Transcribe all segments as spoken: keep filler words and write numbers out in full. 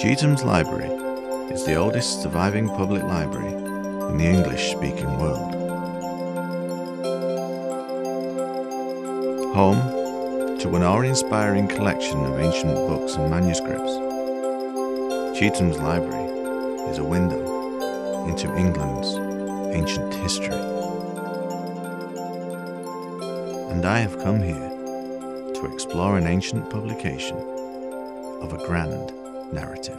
Chetham's Library is the oldest surviving public library in the English-speaking world. Home to an awe-inspiring collection of ancient books and manuscripts, Chetham's Library is a window into England's ancient history. And I have come here to explore an ancient publication of a grand narrative.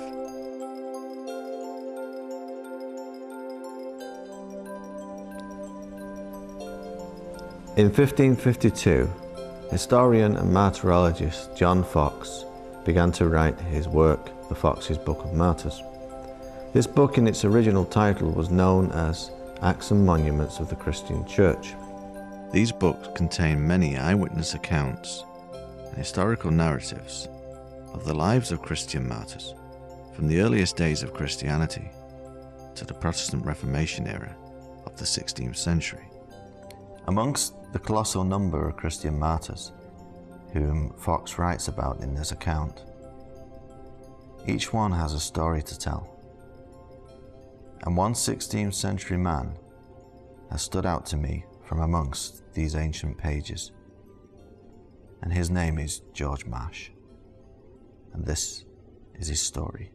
In fifteen fifty-two, historian and martyrologist John Foxe began to write his work, the Foxe's Book of Martyrs. This book in its original title was known as Acts and Monuments of the Christian Church. These books contain many eyewitness accounts and historical narratives of the lives of Christian martyrs from the earliest days of Christianity to the Protestant Reformation era of the sixteenth century. Amongst the colossal number of Christian martyrs whom Foxe writes about in this account, each one has a story to tell. And one sixteenth century man has stood out to me from amongst these ancient pages. And his name is George Marsh. And this is his story.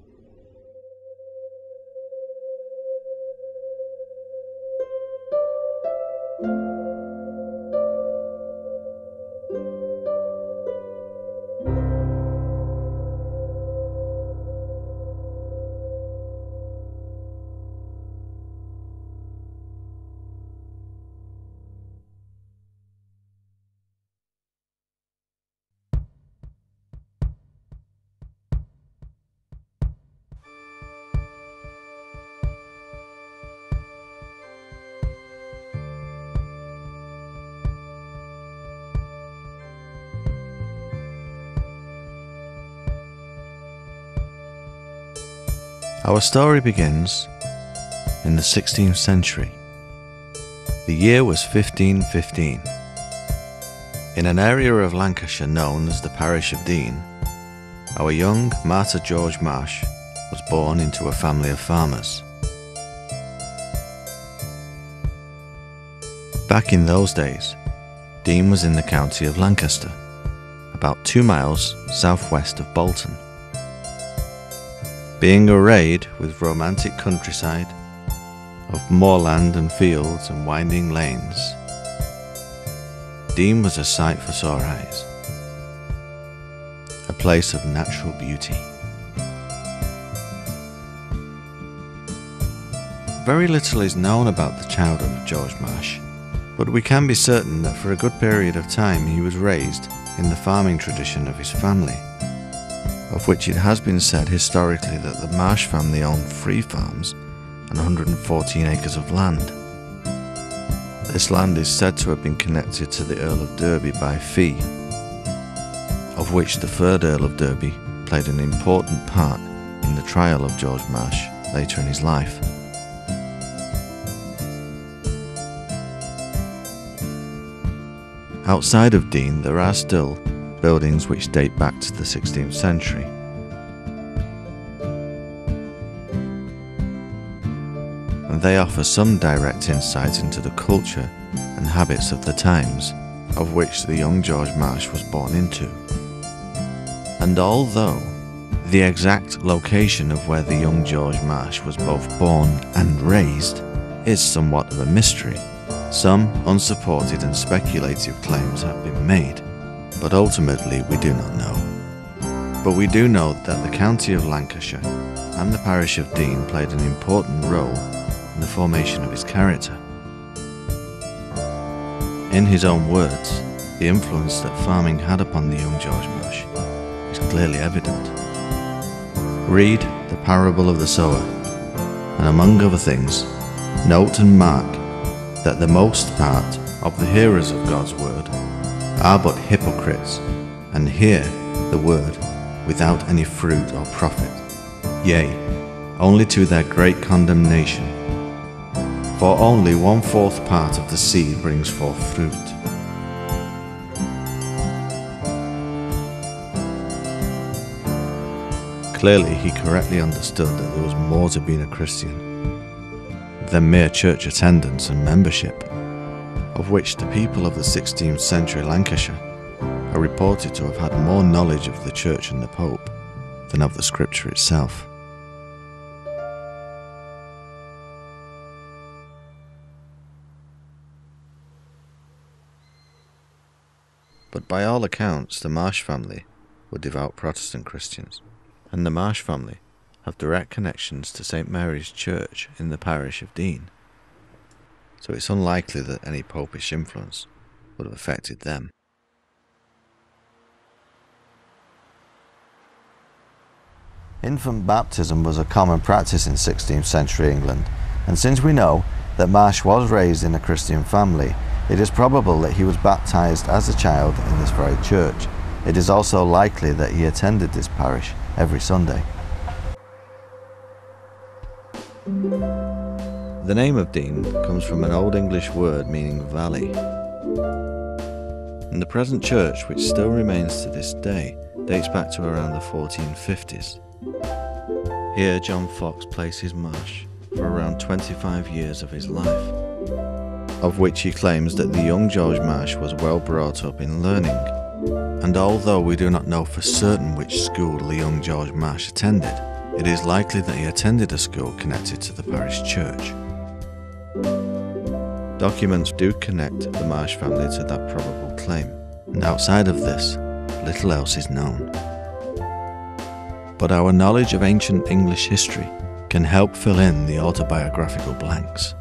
Our story begins in the sixteenth century. The year was fifteen fifteen. In an area of Lancashire known as the parish of Deane, our young martyr George Marsh was born into a family of farmers. Back in those days, Deane was in the county of Lancaster, about two miles southwest of Bolton. Being arrayed with romantic countryside, of moorland and fields and winding lanes, Deane was a sight for sore eyes, a place of natural beauty. Very little is known about the childhood of George Marsh, but we can be certain that for a good period of time he was raised in the farming tradition of his family, of which it has been said historically that the Marsh family owned three farms and one hundred fourteen acres of land. This land is said to have been connected to the Earl of Derby by fee, of which the third Earl of Derby played an important part in the trial of George Marsh later in his life. Outside of Deane there are still buildings which date back to the sixteenth century. And they offer some direct insight into the culture and habits of the times of which the young George Marsh was born into. And although the exact location of where the young George Marsh was both born and raised is somewhat of a mystery, some unsupported and speculative claims have been made, but ultimately we do not know. But we do know that the county of Lancashire and the parish of Deane played an important role in the formation of his character. In his own words, the influence that farming had upon the young George Marsh is clearly evident. Read the parable of the sower, and among other things, note and mark that the most part of the hearers of God's word are but hypocrites, and hear the word without any fruit or profit, yea, only to their great condemnation. For only one-fourth part of the seed brings forth fruit. Clearly, he correctly understood that there was more to being a Christian than mere church attendance and membership, of which the people of the sixteenth century Lancashire are reported to have had more knowledge of the Church and the Pope than of the Scripture itself. But by all accounts, the Marsh family were devout Protestant Christians, and the Marsh family have direct connections to Saint Mary's Church in the parish of Deane, so it's unlikely that any popish influence would have affected them. Infant baptism was a common practice in sixteenth century England, and since we know that Marsh was raised in a Christian family, it is probable that he was baptised as a child in this very church. It is also likely that he attended this parish every Sunday. The name of Deane comes from an Old English word meaning valley. And the present church, which still remains to this day, dates back to around the fourteen fifties. Here John Foxe places Marsh for around twenty-five years of his life, of which he claims that the young George Marsh was well brought up in learning. And although we do not know for certain which school the young George Marsh attended, it is likely that he attended a school connected to the parish church. Documents do connect the Marsh family to that probable claim, and outside of this, little else is known. But our knowledge of ancient English history can help fill in the autobiographical blanks.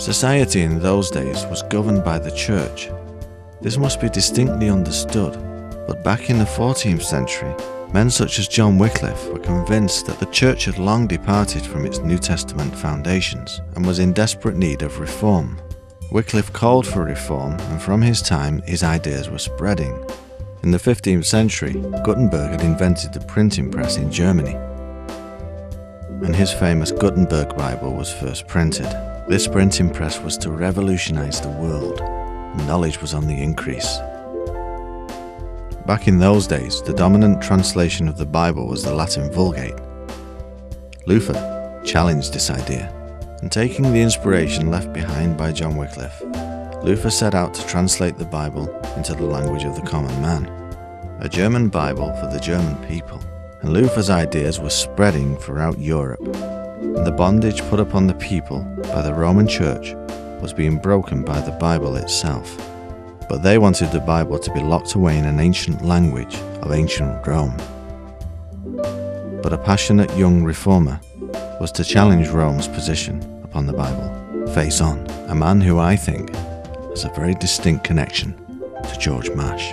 Society in those days was governed by the church. This must be distinctly understood, but back in the fourteenth century, men such as John Wycliffe were convinced that the church had long departed from its New Testament foundations and was in desperate need of reform. Wycliffe called for reform, and from his time his ideas were spreading. In the fifteenth century, Gutenberg had invented the printing press in Germany, and his famous Gutenberg Bible was first printed. This printing press was to revolutionize the world, and knowledge was on the increase. Back in those days, the dominant translation of the Bible was the Latin Vulgate. Luther challenged this idea, and taking the inspiration left behind by John Wycliffe, Luther set out to translate the Bible into the language of the common man, a German Bible for the German people, and Luther's ideas were spreading throughout Europe. And the bondage put upon the people by the Roman Church was being broken by the Bible itself. But they wanted the Bible to be locked away in an ancient language of ancient Rome. But a passionate young reformer was to challenge Rome's position upon the Bible, face on, a man who I think has a very distinct connection to George Marsh.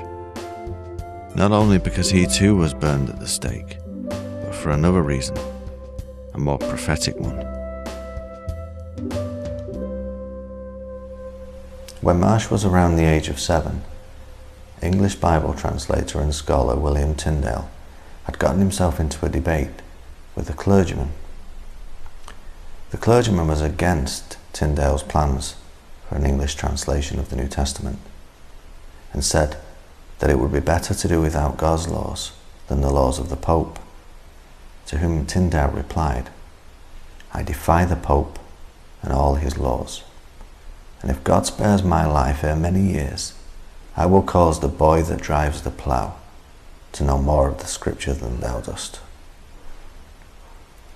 Not only because he too was burned at the stake, but for another reason, a more prophetic one. When Marsh was around the age of seven, English Bible translator and scholar William Tyndale had gotten himself into a debate with a clergyman. The clergyman was against Tyndale's plans for an English translation of the New Testament, and said that it would be better to do without God's laws than the laws of the Pope. To whom Tyndale replied, "I defy the Pope and all his laws, and if God spares my life ere many years, I will cause the boy that drives the plough to know more of the Scripture than thou dost."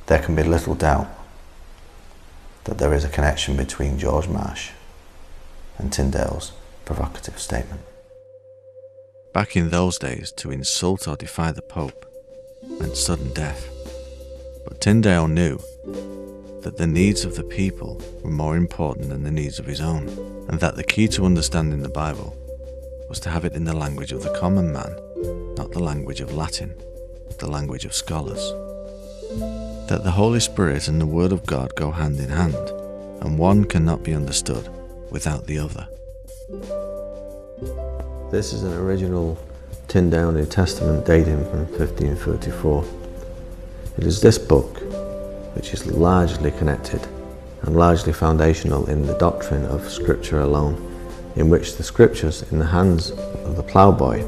There can be little doubt that there is a connection between George Marsh and Tyndale's provocative statement. Back in those days, to insult or defy the Pope meant sudden death. But Tyndale knew that the needs of the people were more important than the needs of his own, and that the key to understanding the Bible was to have it in the language of the common man, not the language of Latin, the language of scholars. That the Holy Spirit and the Word of God go hand in hand, and one cannot be understood without the other. This is an original Tyndale New Testament dating from fifteen thirty-four. It is this book which is largely connected and largely foundational in the doctrine of Scripture alone, in which the Scriptures in the hands of the ploughboy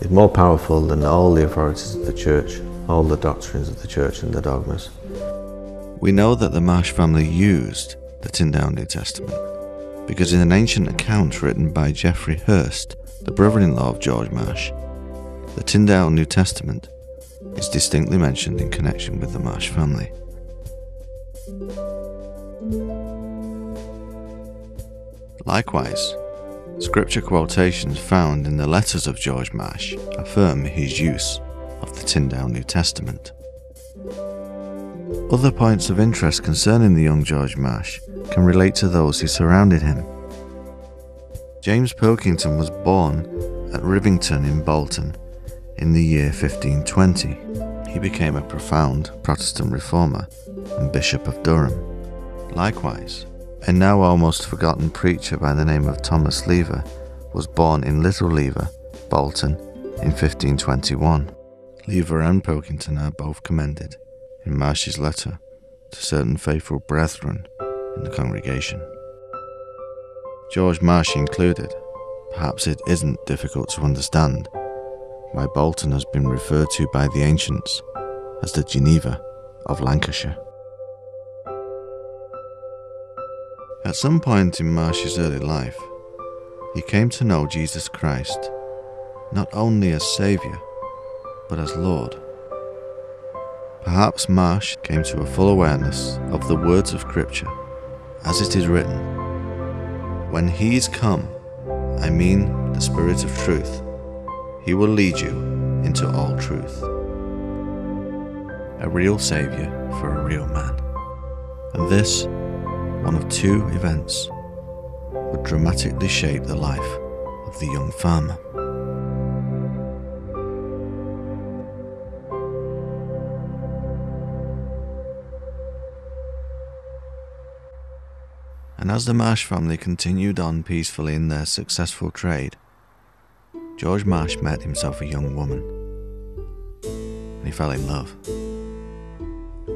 is more powerful than all the authorities of the church, all the doctrines of the church and the dogmas. We know that the Marsh family used the Tyndale New Testament because in an ancient account written by Geoffrey Hurst, the brother-in-law of George Marsh, the Tyndale New Testament is distinctly mentioned in connection with the Marsh family. Likewise, scripture quotations found in the letters of George Marsh affirm his use of the Tyndale New Testament. Other points of interest concerning the young George Marsh can relate to those who surrounded him. James Pilkington was born at Rivington in Bolton in the year fifteen twenty. He became a profound Protestant reformer and Bishop of Durham. Likewise, a now almost forgotten preacher by the name of Thomas Lever was born in Little Lever, Bolton, in fifteen twenty-one. Lever and Pilkington are both commended in Marsh's letter to certain faithful brethren in the congregation. George Marsh included, perhaps it isn't difficult to understand why Bolton has been referred to by the ancients as the Geneva of Lancashire. At some point in Marsh's early life, he came to know Jesus Christ, not only as Saviour, but as Lord. Perhaps Marsh came to a full awareness of the words of Scripture, as it is written, "When he is come, I mean the Spirit of truth, he will lead you into all truth." A real Saviour for a real man. And this, one of two events, would dramatically shape the life of the young farmer. And as the Marsh family continued on peacefully in their successful trade, George Marsh met himself a young woman, and he fell in love.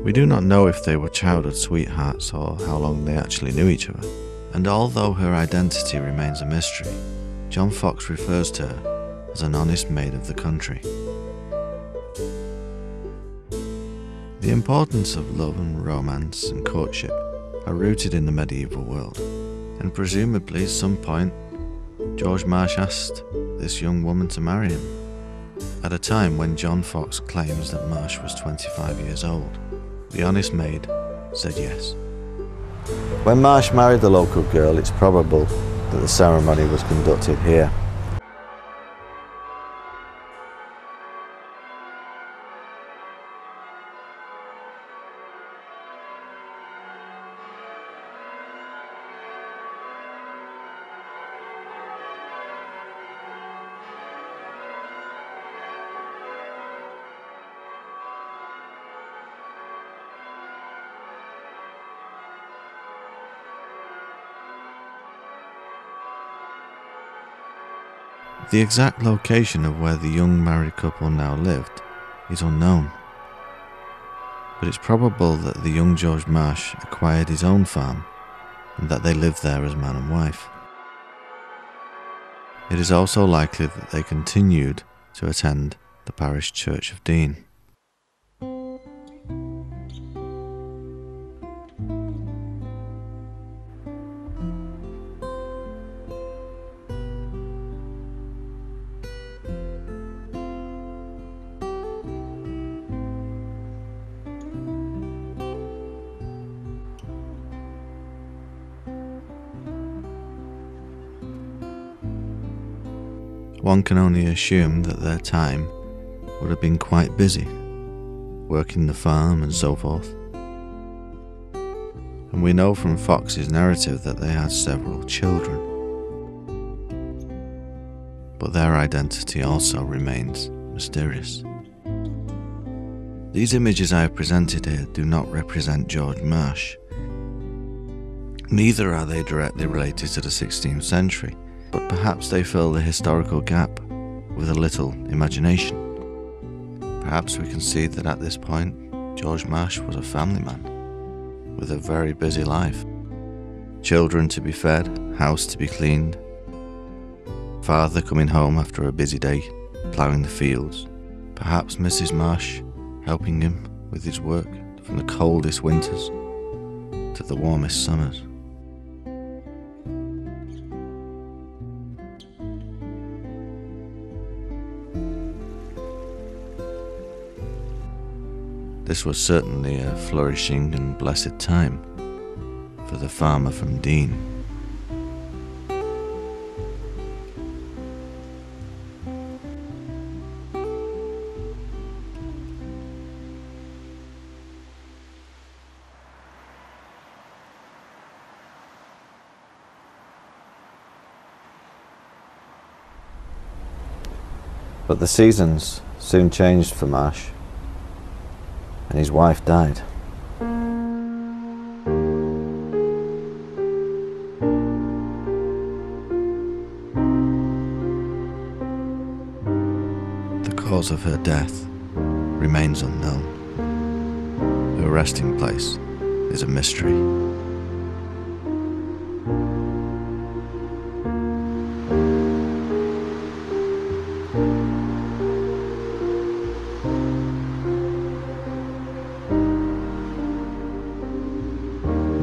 We do not know if they were childhood sweethearts or how long they actually knew each other, and although her identity remains a mystery, John Foxe refers to her as an honest maid of the country. The importance of love and romance and courtship are rooted in the medieval world, and presumably at some point George Marsh asked this young woman to marry him, at a time when John Foxe claims that Marsh was twenty-five years old. The honest maid said yes. When Marsh married the local girl, it's probable that the ceremony was conducted here. The exact location of where the young married couple now lived is unknown, but it's probable that the young George Marsh acquired his own farm and that they lived there as man and wife. It is also likely that they continued to attend the parish church of Deane. One can only assume that their time would have been quite busy, working the farm and so forth. And we know from Foxe's narrative that they had several children, but their identity also remains mysterious. These images I have presented here do not represent George Marsh. Neither are they directly related to the sixteenth century, but perhaps they fill the historical gap with a little imagination. Perhaps we can see that at this point, George Marsh was a family man with a very busy life. Children to be fed, house to be cleaned, father coming home after a busy day ploughing the fields, perhaps Missus Marsh helping him with his work from the coldest winters to the warmest summers. This was certainly a flourishing and blessed time for the farmer from Deane. But the seasons soon changed for Marsh, and his wife died. The cause of her death remains unknown. Her resting place is a mystery.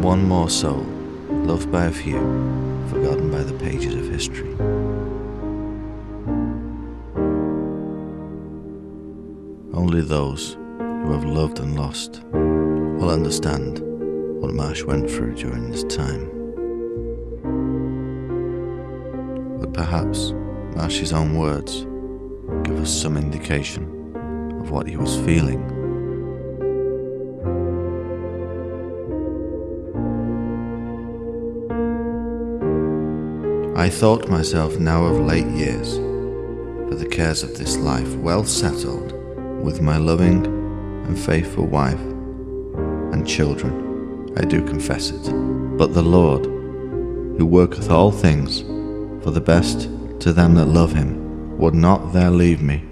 One more soul, loved by a few, forgotten by the pages of history. Only those who have loved and lost will understand what Marsh went through during this time. But perhaps Marsh's own words give us some indication of what he was feeling. I thought myself now of late years, for the cares of this life well settled, with my loving and faithful wife and children, I do confess it. But the Lord, who worketh all things for the best to them that love him, would not there leave me,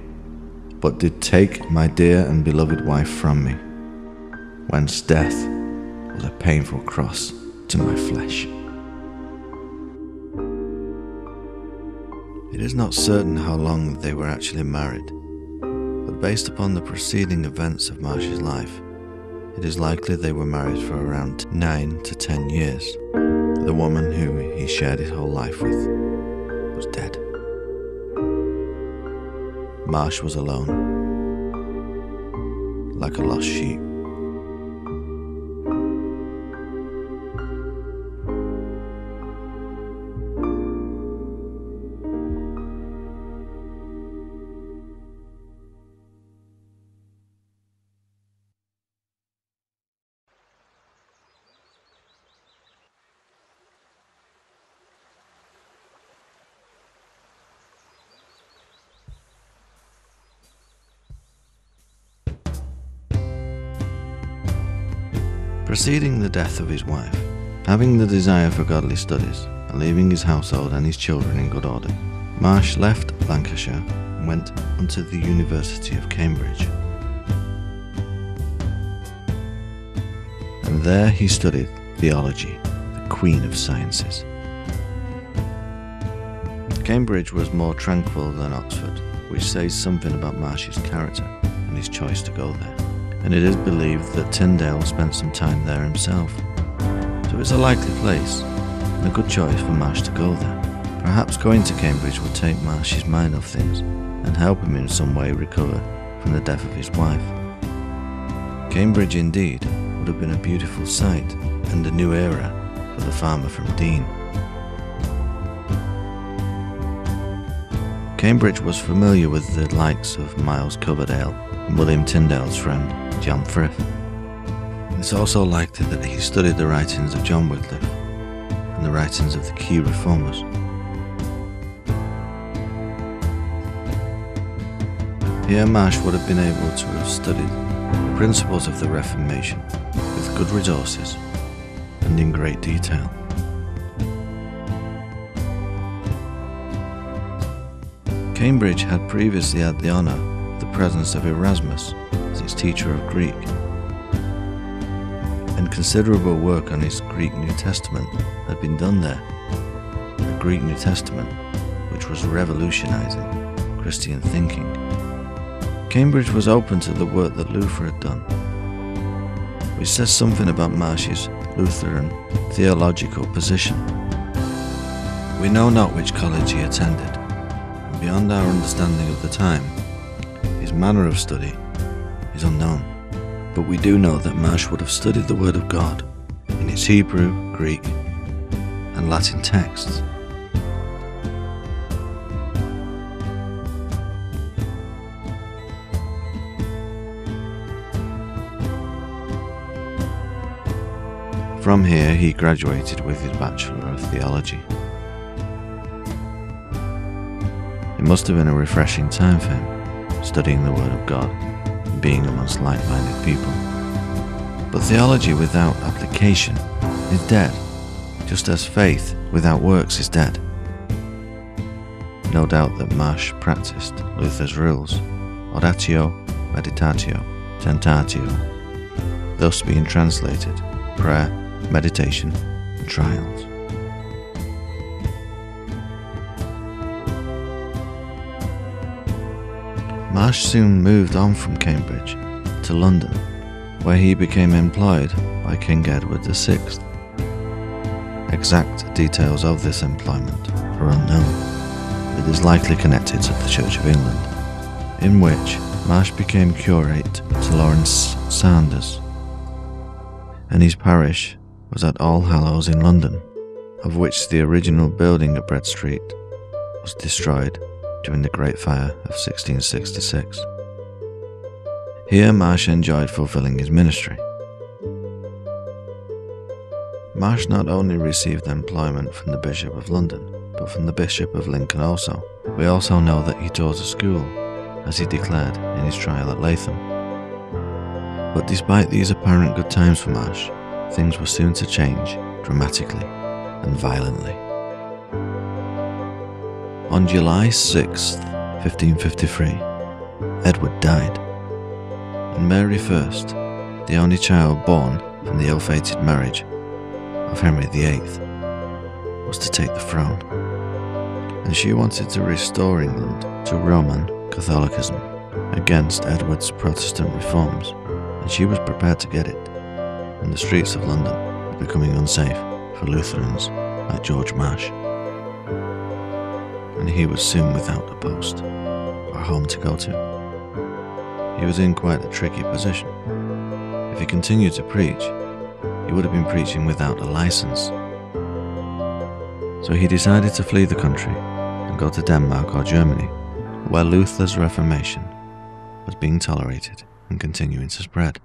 but did take my dear and beloved wife from me, whence death was a painful cross to my flesh. It is not certain how long they were actually married, but based upon the preceding events of Marsh's life, it is likely they were married for around nine to ten years. The woman whom he shared his whole life with was dead. Marsh was alone, like a lost sheep. Preceding the death of his wife, having the desire for godly studies, and leaving his household and his children in good order, Marsh left Lancashire and went unto the University of Cambridge. And there he studied theology, the queen of sciences. Cambridge was more tranquil than Oxford, which says something about Marsh's character and his choice to go there. And it is believed that Tyndale spent some time there himself. So it's a likely place, and a good choice for Marsh to go there. Perhaps going to Cambridge will take Marsh's mind off things, and help him in some way recover from the death of his wife. Cambridge indeed would have been a beautiful sight, and a new era for the farmer from Deane. Cambridge was familiar with the likes of Miles Coverdale and William Tyndale's friend, John Frith. It's also likely that he studied the writings of John Wycliffe and the writings of the key reformers. Here Marsh would have been able to have studied the principles of the Reformation with good resources and in great detail. Cambridge had previously had the honour of the presence of Erasmus as its teacher of Greek, and considerable work on his Greek New Testament had been done there. The Greek New Testament, which was revolutionising Christian thinking. Cambridge was open to the work that Luther had done, which says something about Marsh's Lutheran theological position. We know not which college he attended, and beyond our understanding of the time, his manner of study is unknown. But we do know that Marsh would have studied the Word of God in its Hebrew, Greek, and Latin texts. From here, he graduated with his Bachelor of Theology. It must have been a refreshing time for him, studying the Word of God and being amongst like-minded people. But theology without application is dead, just as faith without works is dead. No doubt that Marsh practiced Luther's rules, oratio, meditatio, tentatio, thus being translated prayer, meditation, and trials. Marsh soon moved on from Cambridge to London, where he became employed by King Edward the sixth. Exact details of this employment are unknown. It is likely connected to the Church of England, in which Marsh became curate to Lawrence Sanders, and his parish was at All Hallows in London, of which the original building at Bread Street was destroyed during the Great Fire of sixteen sixty-six. Here Marsh enjoyed fulfilling his ministry. Marsh not only received employment from the Bishop of London, but from the Bishop of Lincoln also. We also know that he taught a school, as he declared in his trial at Latham. But despite these apparent good times for Marsh, things were soon to change dramatically and violently. On July sixth, fifteen fifty-three, Edward died, and Mary the First, the only child born from the ill-fated marriage of Henry the Eighth, was to take the throne, and she wanted to restore England to Roman Catholicism against Edward's Protestant reforms. And she was prepared to get it, and the streets of London were becoming unsafe for Lutherans like George Marsh, and he was soon without a post or home to go to. He was in quite a tricky position. If he continued to preach, he would have been preaching without a license. So he decided to flee the country and go to Denmark or Germany, where Luther's Reformation was being tolerated and continuing to spread.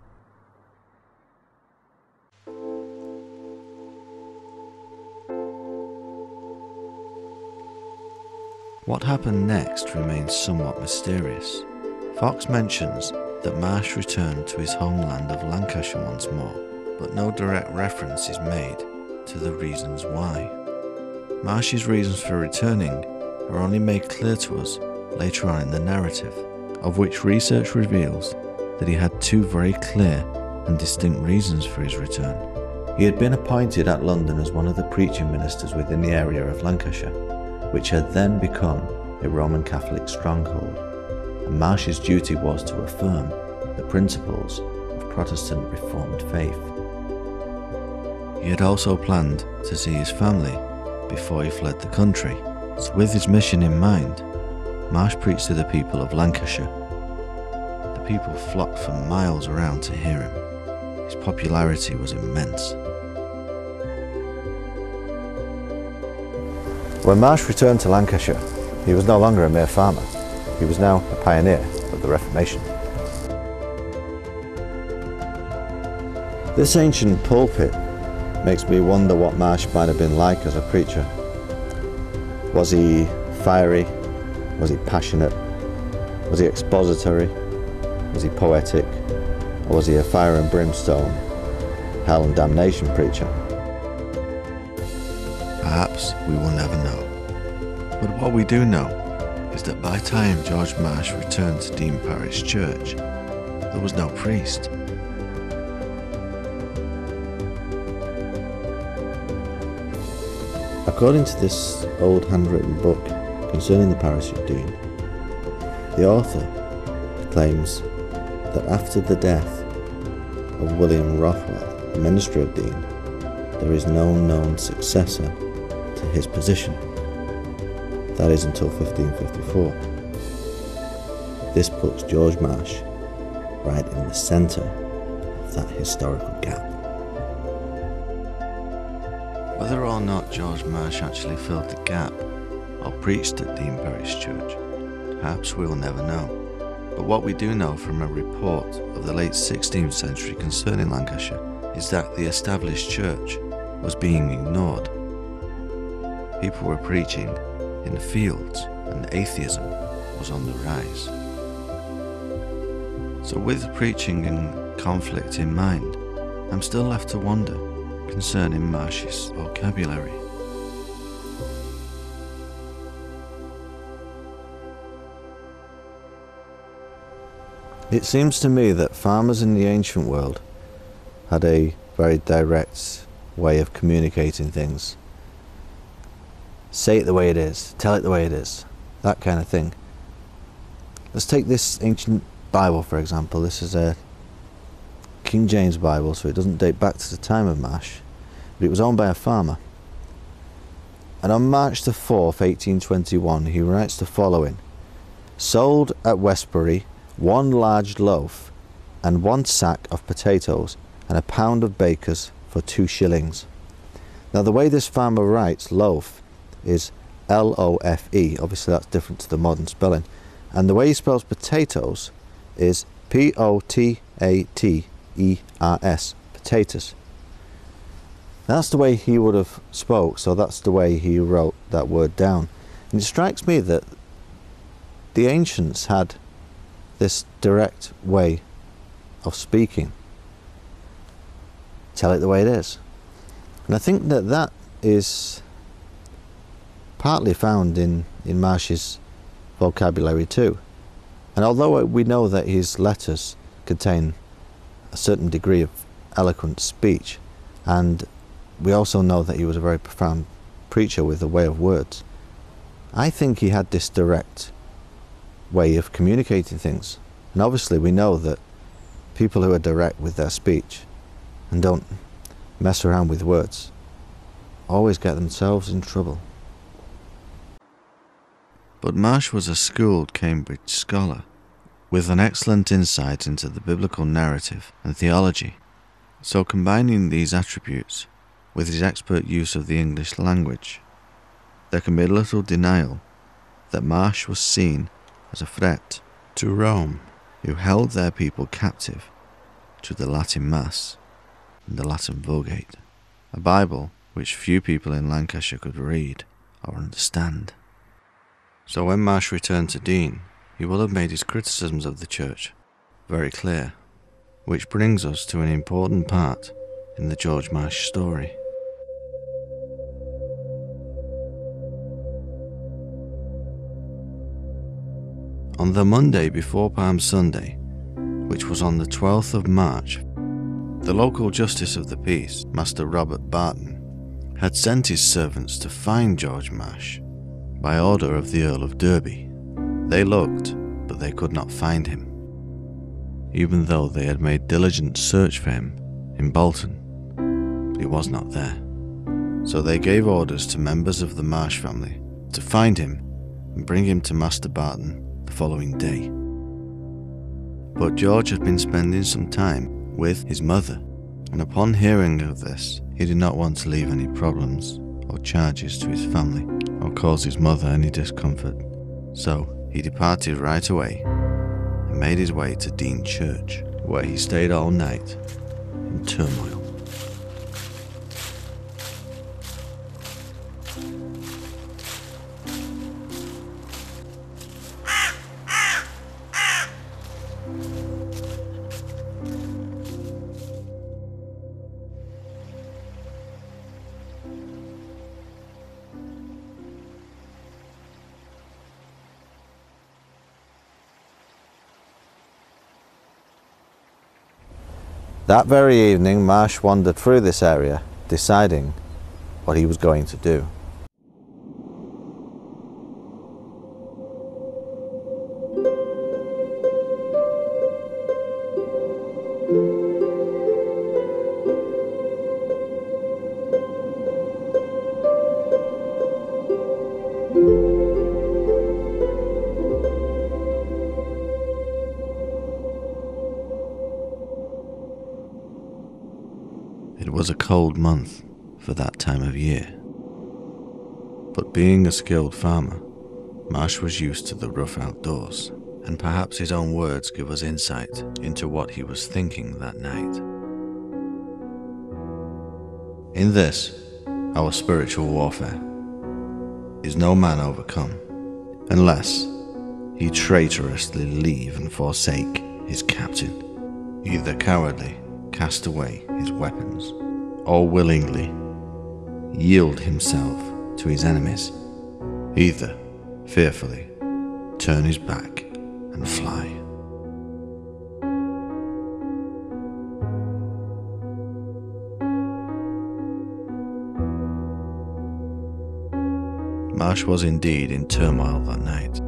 What happened next remains somewhat mysterious. Foxe mentions that Marsh returned to his homeland of Lancashire once more, but no direct reference is made to the reasons why. Marsh's reasons for returning are only made clear to us later on in the narrative, of which research reveals that he had two very clear and distinct reasons for his return. He had been appointed at London as one of the preaching ministers within the area of Lancashire, which had then become a Roman Catholic stronghold, and Marsh's duty was to affirm the principles of Protestant Reformed faith. He had also planned to see his family before he fled the country, so with his mission in mind, Marsh preached to the people of Lancashire. People flocked for miles around to hear him. His popularity was immense. When Marsh returned to Lancashire, he was no longer a mere farmer. He was now a pioneer of the Reformation. This ancient pulpit makes me wonder what Marsh might have been like as a preacher. Was he fiery? Was he passionate? Was he expository? Was he poetic, or was he a fire and brimstone, hell and damnation preacher? Perhaps we will never know. But what we do know is that by the time George Marsh returned to Deane Parish Church, there was no priest. According to this old handwritten book concerning the parish of Deane, The author claims that after the death of William Rothwell, the minister of Deane, there is no known successor to his position. That is until fifteen fifty-four. This puts George Marsh right in the centre of that historical gap. Whether or not George Marsh actually filled the gap or preached at Deane Parish Church, perhaps we will never know. But what we do know from a report of the late sixteenth century concerning Lancashire is that the established church was being ignored. People were preaching in the fields and atheism was on the rise. So with preaching and conflict in mind, I'm still left to wonder concerning Marsh's vocabulary. It seems to me that farmers in the ancient world had a very direct way of communicating things. Say it the way it is, tell it the way it is, that kind of thing. Let's take this ancient Bible, for example. This is a King James Bible, so it doesn't date back to the time of Marsh, but it was owned by a farmer. And on March the fourth, eighteen twenty-one, he writes the following: "Sold at Westbury one large loaf and one sack of potatoes and a pound of bakers for two shillings." Now the way this farmer writes loaf is L O F E, obviously that's different to the modern spelling, and the way he spells potatoes is P O T A T E R S, potatoes. Now that's the way he would have spoke, so that's the way he wrote that word down. And it strikes me that the ancients had this direct way of speaking. Tell it the way it is. And I think that that is partly found in, in Marsh's vocabulary too. And although we know that his letters contain a certain degree of eloquent speech, and we also know that he was a very profound preacher with a way of words, I think he had this direct way of communicating things. And obviously we know that people who are direct with their speech and don't mess around with words always get themselves in trouble. But Marsh was a schooled Cambridge scholar with an excellent insight into the biblical narrative and theology. So combining these attributes with his expert use of the English language, there can be little denial that Marsh was seen as a threat to Rome, who held their people captive to the Latin Mass and the Latin Vulgate, a Bible which few people in Lancashire could read or understand. So when Marsh returned to Deane, he will have made his criticisms of the church very clear, which brings us to an important part in the George Marsh story. On the Monday before Palm Sunday, which was on the twelfth of March, the local justice of the peace, Master Robert Barton, had sent his servants to find George Marsh by order of the Earl of Derby. They looked, but they could not find him, even though they had made diligent search for him in Bolton. But he was not there. So they gave orders to members of the Marsh family to find him and bring him to Master Barton the following day. But George had been spending some time with his mother, and upon hearing of this, he did not want to leave any problems or charges to his family or cause his mother any discomfort. So he departed right away and made his way to Deane Church, where he stayed all night in turmoil. That very evening, Marsh wandered through this area, deciding what he was going to do. It was a cold month for that time of year. But being a skilled farmer, Marsh was used to the rough outdoors, and perhaps his own words give us insight into what he was thinking that night. In this, our spiritual warfare, is no man overcome, unless he traitorously leave and forsake his captain, either cowardly cast away his weapons, or willingly yield himself to his enemies, either fearfully turn his back and fly. Marsh was indeed in turmoil that night,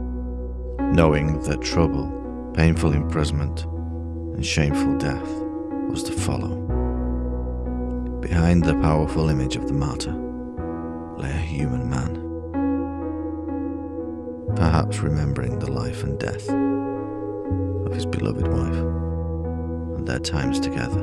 knowing that trouble, painful imprisonment, and shameful death was to follow. Behind the powerful image of the martyr lay a human man, perhaps remembering the life and death of his beloved wife and their times together.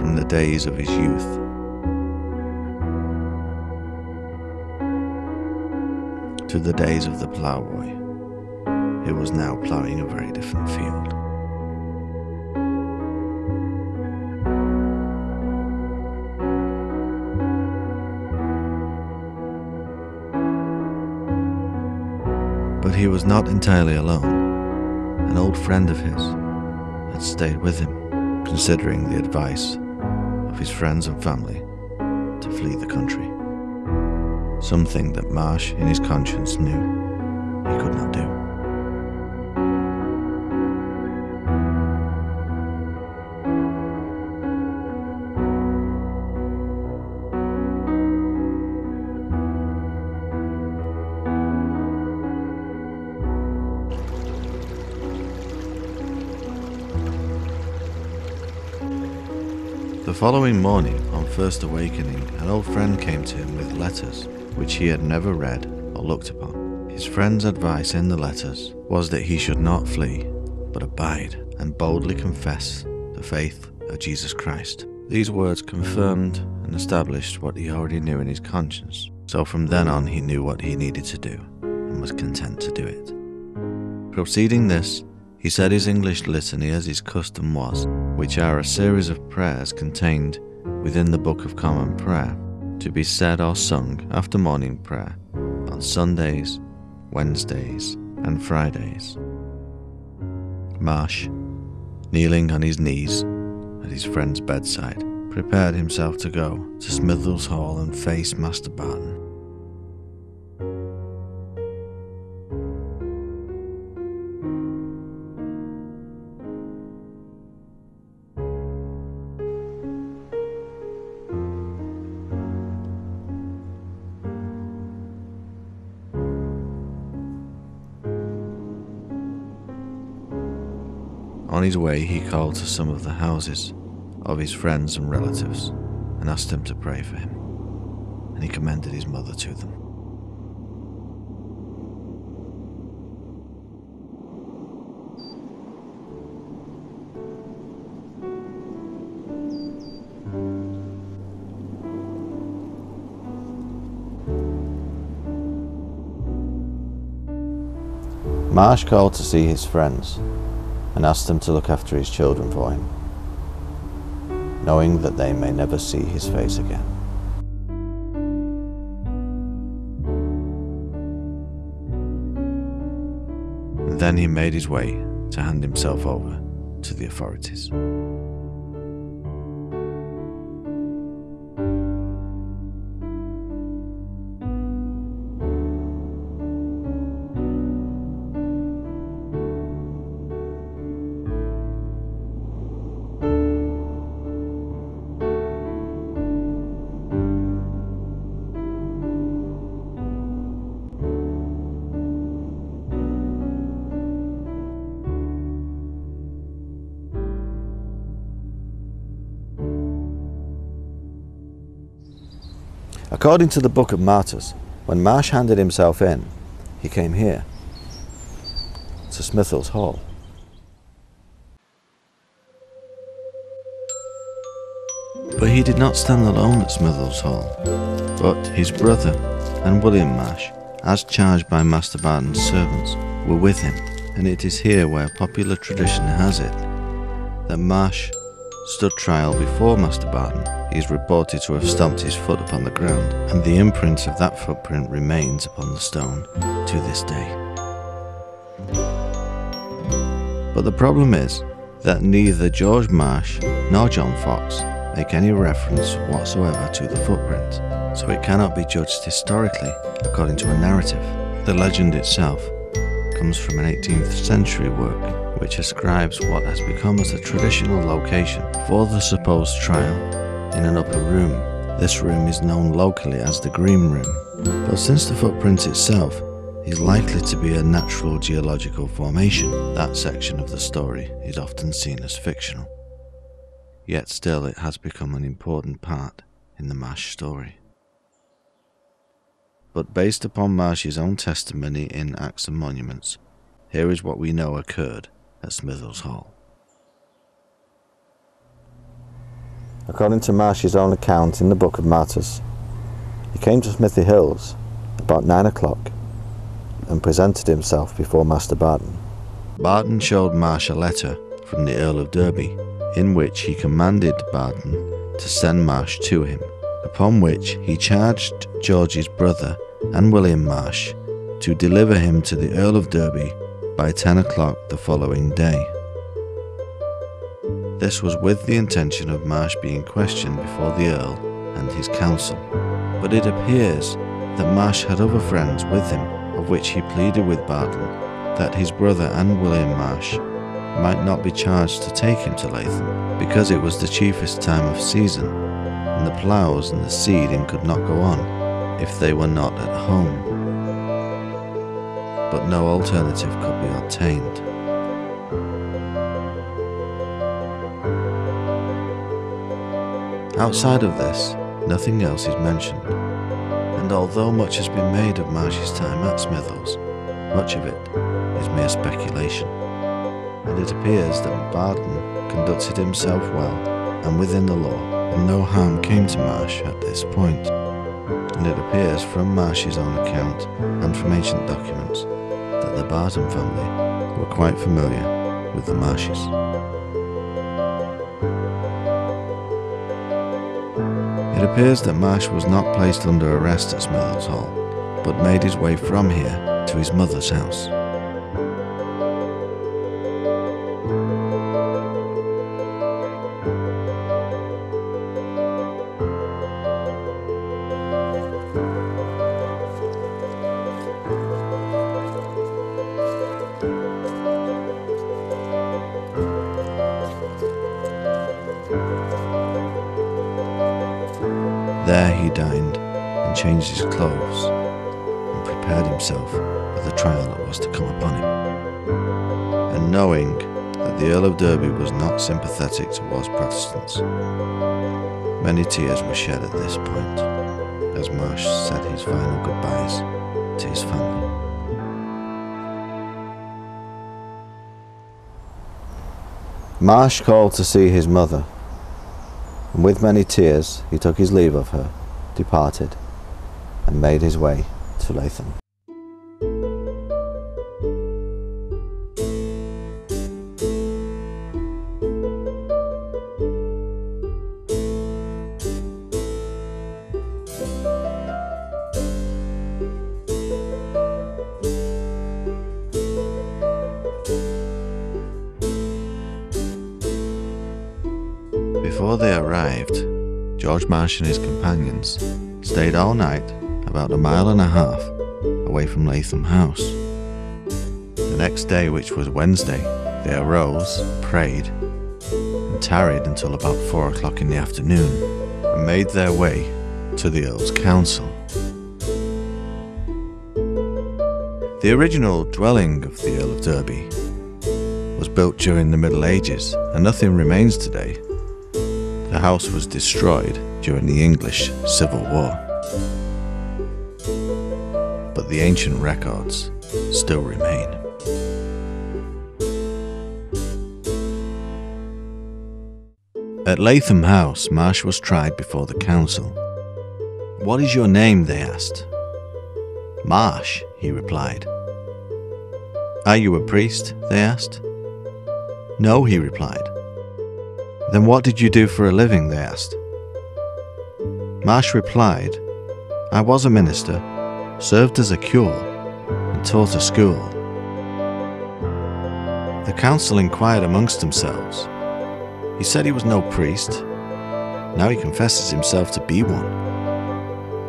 From the days of his youth, to the days of the ploughboy, who was now ploughing a very different field. But he was not entirely alone. An old friend of his had stayed with him, considering the advice of his friends and family to flee the country. Something that Marsh, in his conscience, knew he could not do. The following morning, on first awakening, an old friend came to him with letters which he had never read or looked upon. His friend's advice in the letters was that he should not flee, but abide and boldly confess the faith of Jesus Christ. These words confirmed and established what he already knew in his conscience, so from then on he knew what he needed to do and was content to do it. Proceeding this, he said his English litany as his custom was, which are a series of prayers contained within the Book of Common Prayer, to be said or sung after morning prayer on Sundays, Wednesdays, and Fridays. Marsh, kneeling on his knees at his friend's bedside, prepared himself to go to Smithills Hall and face Master Barton. On his way, he called to some of the houses of his friends and relatives and asked them to pray for him, and he commended his mother to them. Marsh called to see his friends and asked them to look after his children for him, knowing that they may never see his face again. And then he made his way to hand himself over to the authorities. According to the Book of Martyrs, when Marsh handed himself in, he came here to Smithills Hall. But he did not stand alone at Smithills Hall, but his brother and William Marsh, as charged by Master Barton's servants, were with him, and it is here where popular tradition has it that Marsh stood trial before Master Barton. He is reported to have stamped his foot upon the ground, and the imprint of that footprint remains upon the stone to this day. But the problem is that neither George Marsh nor John Foxe make any reference whatsoever to the footprint, so it cannot be judged historically according to a narrative. The legend itself comes from an eighteenth century work which ascribes what has become as the traditional location for the supposed trial in an upper room. This room is known locally as the Green Room, but since the footprint itself is likely to be a natural geological formation, that section of the story is often seen as fictional. Yet still it has become an important part in the Marsh story. But based upon Marsh's own testimony in Acts and Monuments, here is what we know occurred at Smithills Hall. According to Marsh's own account in the Book of Martyrs, he came to Smithills about nine o'clock and presented himself before Master Barton. Barton showed Marsh a letter from the Earl of Derby, in which he commanded Barton to send Marsh to him, upon which he charged George's brother and William Marsh to deliver him to the Earl of Derby by ten o'clock the following day. This was with the intention of Marsh being questioned before the Earl and his council, but it appears that Marsh had other friends with him, of which he pleaded with Barton that his brother and William Marsh might not be charged to take him to Latham, because it was the chiefest time of season, and the ploughs and the seeding could not go on if they were not at home. But no alternative could be obtained. Outside of this, nothing else is mentioned, and although much has been made of Marsh's time at Smithills, much of it is mere speculation. And it appears that Barton conducted himself well and within the law, and no harm came to Marsh at this point. And it appears from Marsh's own account and from ancient documents that the Barton family were quite familiar with the Marshes. It appears that Marsh was not placed under arrest at Smithills Hall, but made his way from here to his mother's house. There he dined and changed his clothes and prepared himself for the trial that was to come upon him. And knowing that the Earl of Derby was not sympathetic towards Protestants, many tears were shed at this point as Marsh said his final goodbyes to his family. Marsh called to see his mother, and with many tears he took his leave of her, departed, and made his way to Latham. Before they arrived, George Marsh and his companions stayed all night about a mile and a half away from Latham House. The next day, which was Wednesday, they arose, prayed, and tarried until about four o'clock in the afternoon, and made their way to the Earl's Council. The original dwelling of the Earl of Derby was built during the Middle Ages, and nothing remains today. The house was destroyed during the English Civil War. but the ancient records still remain. At Latham House, Marsh was tried before the council. "What is your name?" they asked. "Marsh," he replied. "Are you a priest?" they asked. "No," he replied. "Then what did you do for a living?" they asked. Marsh replied, "I was a minister, served as a cure, and taught a school." The council inquired amongst themselves. "He said he was no priest. Now he confesses himself to be one."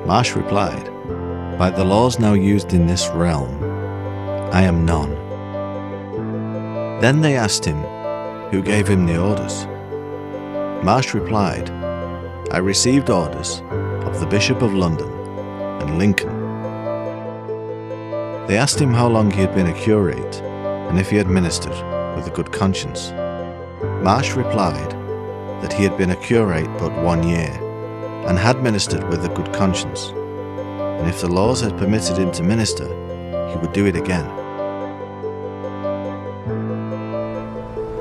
Marsh replied, "By the laws now used in this realm, I am none." Then they asked him who gave him the orders. Marsh replied, "I received orders of the Bishop of London and Lincoln." They asked him how long he had been a curate and if he had ministered with a good conscience. Marsh replied that he had been a curate but one year and had ministered with a good conscience, and if the laws had permitted him to minister, he would do it again.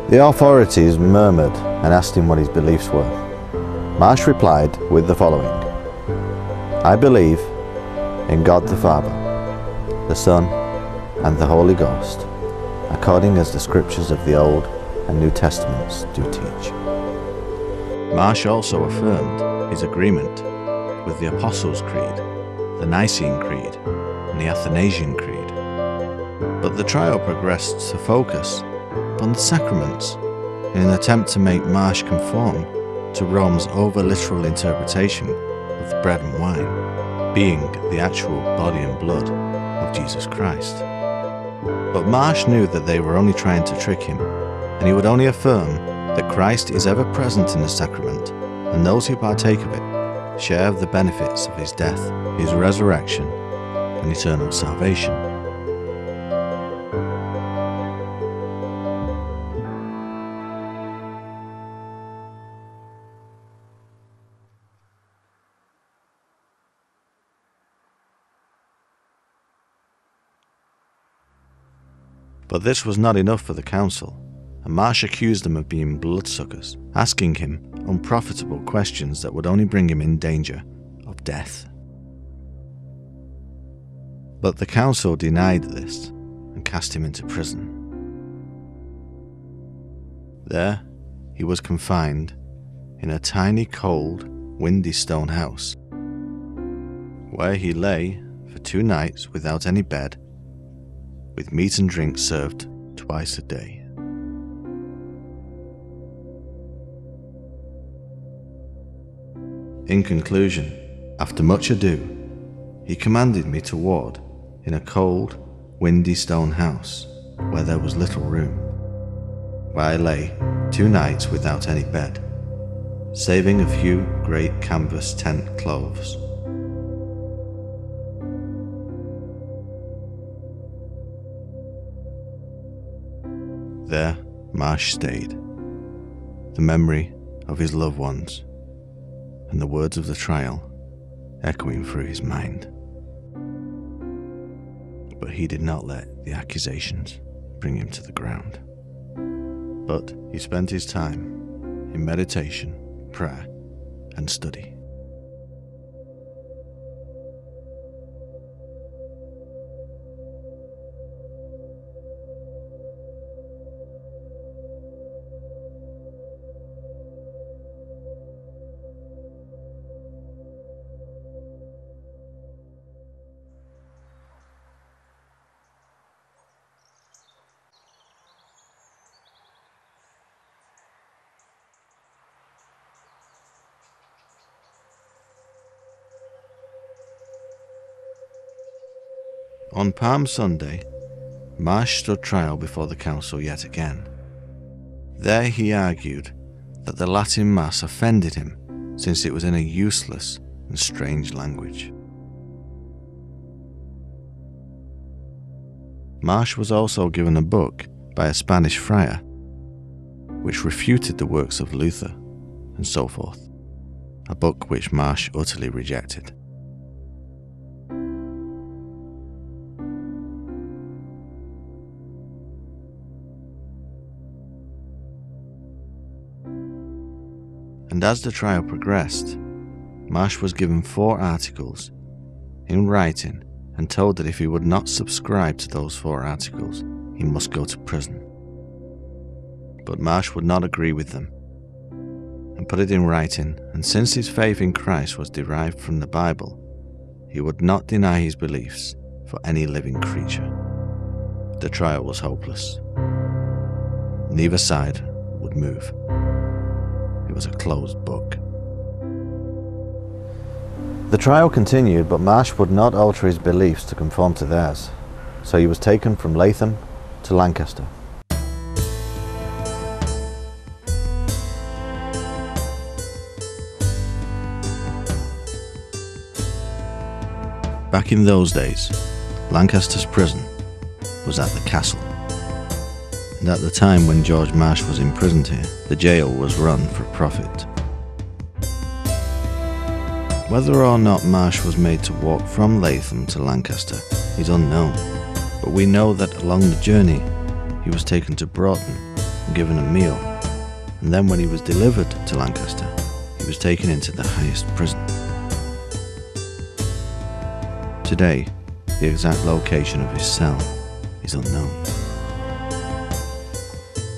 The authorities murmured and asked him what his beliefs were. Marsh replied with the following: "I believe in God the Father, the Son, and the Holy Ghost, according as the scriptures of the Old and New Testaments do teach." Marsh also affirmed his agreement with the Apostles' Creed, the Nicene Creed, and the Athanasian Creed. But the trial progressed to focus on the sacraments in an attempt to make Marsh conform to Rome's over-literal interpretation of the bread and wine being the actual body and blood of Jesus Christ. But Marsh knew that they were only trying to trick him, and he would only affirm that Christ is ever present in the sacrament, and those who partake of it share the benefits of his death, his resurrection, and eternal salvation. But this was not enough for the council, and Marsh accused them of being bloodsuckers, asking him unprofitable questions that would only bring him in danger of death. But the council denied this and cast him into prison. There, he was confined in a tiny, cold, windy stone house, where he lay for two nights without any bed, with meat and drink served twice a day. In conclusion, after much ado, he commanded me to ward in a cold, windy stone house where there was little room, where I lay two nights without any bed, saving a few great canvas tent clothes. There, Marsh stayed. The memory of his loved ones and the words of the trial echoing through his mind. But he did not let the accusations bring him to the ground. But he spent his time in meditation, prayer, and study. On Palm Sunday, Marsh stood trial before the council yet again. There he argued that the Latin Mass offended him since it was in a useless and strange language. Marsh was also given a book by a Spanish friar which refuted the works of Luther and so forth, a book which Marsh utterly rejected. and as the trial progressed, Marsh was given four articles in writing and told that if he would not subscribe to those four articles, he must go to prison. But Marsh would not agree with them and put it in writing, and since his faith in Christ was derived from the Bible, he would not deny his beliefs for any living creature. The trial was hopeless. Neither side would move. It was a closed book. The trial continued, but Marsh would not alter his beliefs to conform to theirs, so he was taken from Latham to Lancaster. Back in those days, Lancaster's prison was at the castle, and at the time when George Marsh was imprisoned here, the jail was run for profit. Whether or not Marsh was made to walk from Latham to Lancaster is unknown, but we know that along the journey he was taken to Broughton and given a meal, and then when he was delivered to Lancaster, he was taken into the highest prison. Today, the exact location of his cell is unknown.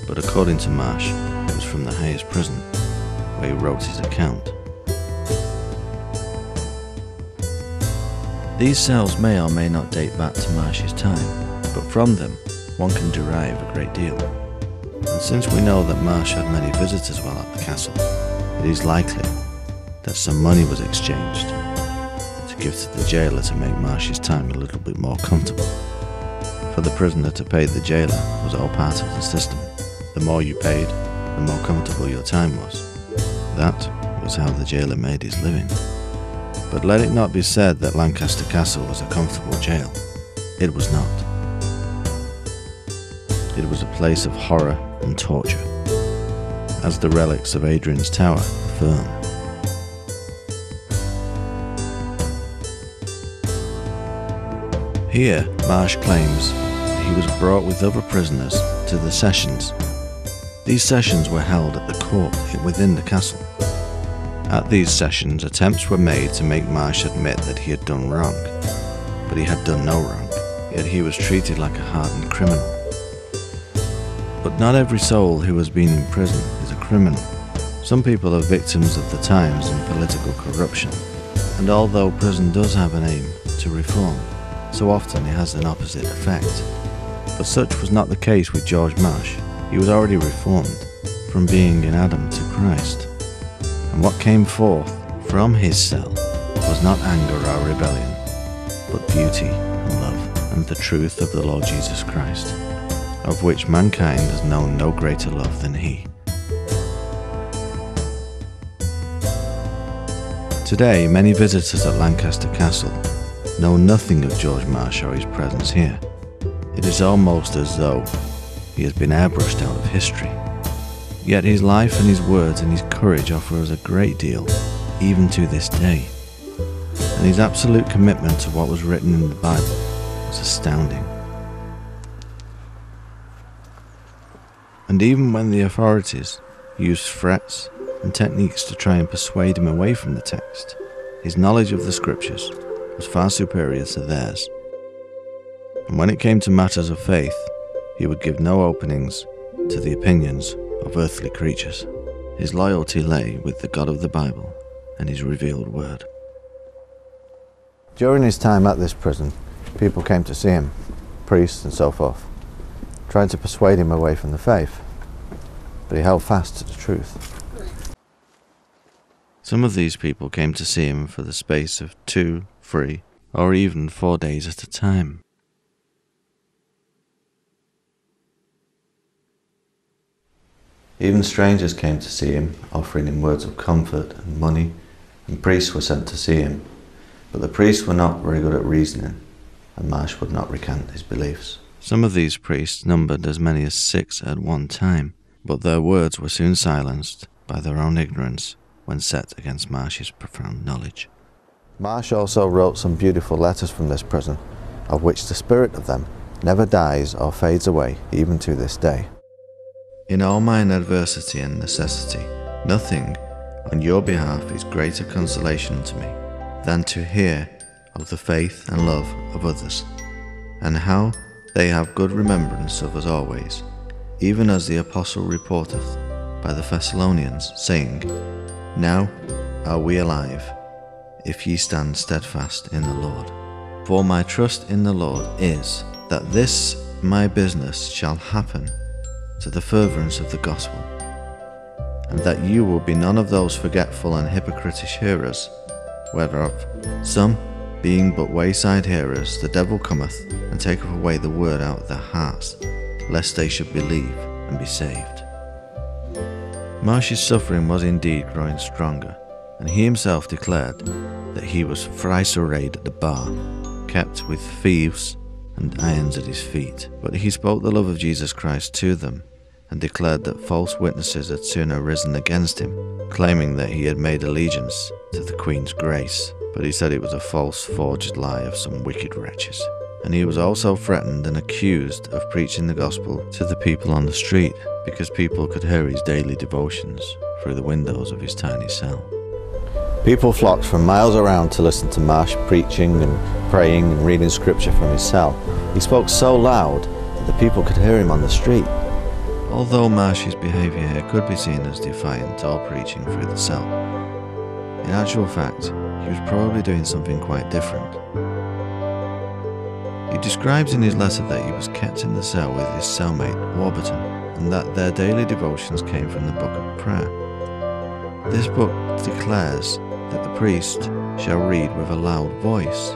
But according to Marsh, it was from the highest prison where he wrote his account. These cells may or may not date back to Marsh's time, but from them one can derive a great deal. And since we know that Marsh had many visitors while at the castle, it is likely that some money was exchanged give to the jailer to make Marsh's time a little bit more comfortable. For the prisoner to pay the jailer was all part of the system. The more you paid, the more comfortable your time was. That was how the jailer made his living. But let it not be said that Lancaster Castle was a comfortable jail. It was not. It was a place of horror and torture, as the relics of Adrian's Tower affirm. Here, Marsh claims that he was brought with other prisoners to the sessions. These sessions were held at the court within the castle. At these sessions, attempts were made to make Marsh admit that he had done wrong, but he had done no wrong, yet he was treated like a hardened criminal. But not every soul who has been in prison is a criminal. Some people are victims of the times and political corruption, and although prison does have an aim to reform, so often it has an opposite effect. But such was not the case with George Marsh. He was already reformed from being in Adam to Christ. And what came forth from his cell was not anger or rebellion, but beauty and love and the truth of the Lord Jesus Christ, of which mankind has known no greater love than he. Today, many visitors at Lancaster Castle know nothing of George Marsh or his presence here. It is almost as though he has been airbrushed out of history. Yet his life and his words and his courage offer us a great deal, even to this day. And his absolute commitment to what was written in the Bible was astounding. And even when the authorities used threats and techniques to try and persuade him away from the text, his knowledge of the scriptures was far superior to theirs, and when it came to matters of faith, he would give no openings to the opinions of earthly creatures. His loyalty lay with the God of the Bible and his revealed word. During his time at this prison, people came to see him, priests and so forth, trying to persuade him away from the faith, but he held fast to the truth. Some of these people came to see him for the space of two, three, or even four days at a time. Even strangers came to see him, offering him words of comfort and money, and priests were sent to see him. But the priests were not very good at reasoning, and Marsh would not recant his beliefs. Some of these priests numbered as many as six at one time, but their words were soon silenced by their own ignorance when set against Marsh's profound knowledge. Marsh also wrote some beautiful letters from this prison, of which the spirit of them never dies or fades away, even to this day. In all mine adversity and necessity, nothing on your behalf is greater consolation to me than to hear of the faith and love of others, and how they have good remembrance of us always, even as the apostle reporteth by the Thessalonians, saying, Now are we alive, if ye stand steadfast in the Lord. For my trust in the Lord is, that this my business shall happen to the furtherance of the gospel, and that you will be none of those forgetful and hypocritish hearers, whereof some, being but wayside hearers, the devil cometh and taketh away the word out of their hearts, lest they should believe and be saved. Marsh's suffering was indeed growing stronger, and he himself declared that he was thrice arrayed at the bar, kept with thieves and irons at his feet. But he spoke the love of Jesus Christ to them, and declared that false witnesses had soon arisen against him, claiming that he had made allegiance to the Queen's grace, but he said it was a false, forged lie of some wicked wretches. And he was also threatened and accused of preaching the gospel to the people on the street, because people could hear his daily devotions through the windows of his tiny cell. People flocked from miles around to listen to Marsh preaching and praying and reading scripture from his cell. He spoke so loud that the people could hear him on the street. Although Marsh's behaviour here could be seen as defiant or preaching through the cell, in actual fact, he was probably doing something quite different. He describes in his letter that he was kept in the cell with his cellmate, Warburton, and that their daily devotions came from the Book of Prayer. This book declares that the priest shall read with a loud voice.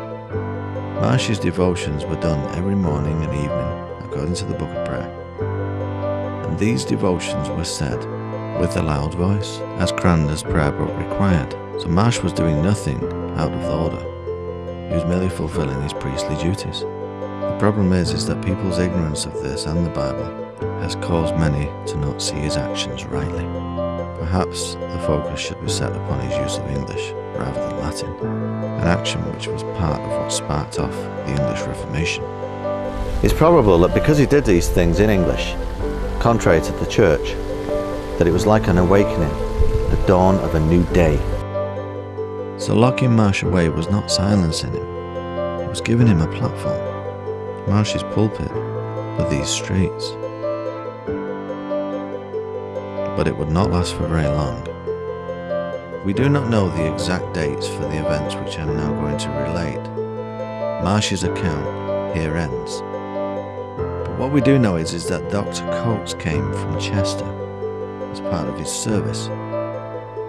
Marsh's devotions were done every morning and evening according to the Book of Prayer, and these devotions were said with a loud voice, as Crander's prayer book required. So Marsh was doing nothing out of order. He was merely fulfilling his priestly duties. The problem is, is that people's ignorance of this and the Bible has caused many to not see his actions rightly. Perhaps the focus should be set upon his use of English rather than Latin, an action which was part of what sparked off the English Reformation. It's probable that because he did these things in English, contrary to the Church, that it was like an awakening, the dawn of a new day. So locking Marsh away was not silencing him, it was giving him a platform. Marsh's pulpit were these streets. But it would not last for very long. We do not know the exact dates for the events which I am now going to relate. Marsh's account here ends. But what we do know is, is that Doctor Coates came from Chester as part of his service,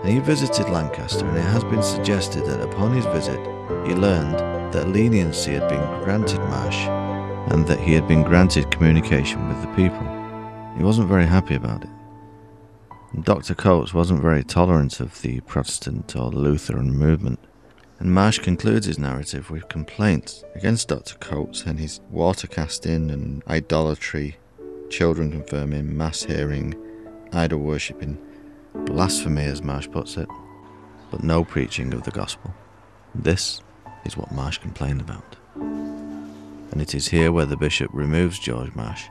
and he visited Lancaster, and it has been suggested that upon his visit he learned that leniency had been granted Marsh, and that he had been granted communication with the people. He wasn't very happy about it. And Doctor Coates wasn't very tolerant of the Protestant or Lutheran movement, and Marsh concludes his narrative with complaints against Doctor Coates and his water casting and idolatry, children confirming, mass hearing, idol worshipping, blasphemy as Marsh puts it, but no preaching of the gospel. This is what Marsh complained about. And it is here where the bishop removes George Marsh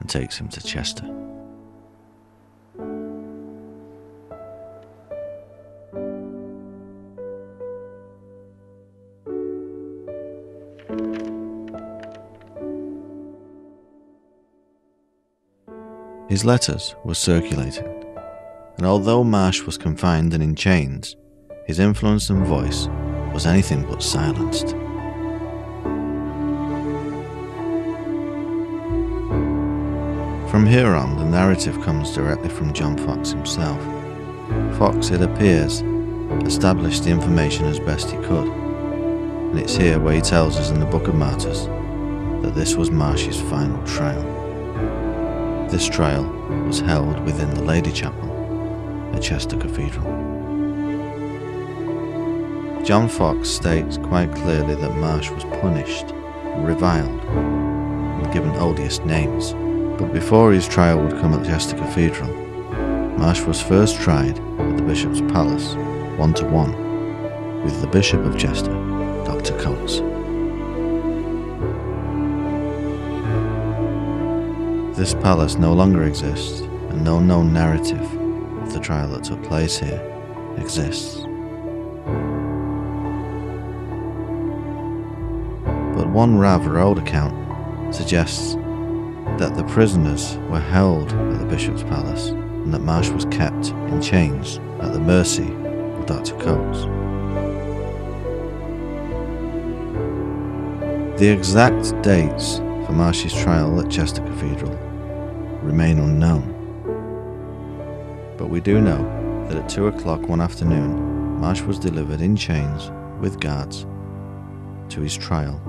and takes him to Chester. His letters were circulating, and although Marsh was confined and in chains, his influence and voice was anything but silenced. From here on, the narrative comes directly from John Foxe himself. Foxe, it appears, established the information as best he could, and it's here where he tells us in the Book of Martyrs that this was Marsh's final trial. This trial was held within the Lady Chapel at Chester Cathedral. John Foxe states quite clearly that Marsh was punished, reviled, and given odious names. But before his trial would come at Chester Cathedral, Marsh was first tried at the Bishop's Palace, one-to-one, with the Bishop of Chester, Doctor Coates. This palace no longer exists, and no known narrative of the trial that took place here exists. But one rather old account suggests that the prisoners were held at the Bishop's Palace and that Marsh was kept in chains at the mercy of Doctor Coates. The exact dates for Marsh's trial at Chester Cathedral remain unknown, but we do know that at two o'clock one afternoon Marsh was delivered in chains with guards to his trial.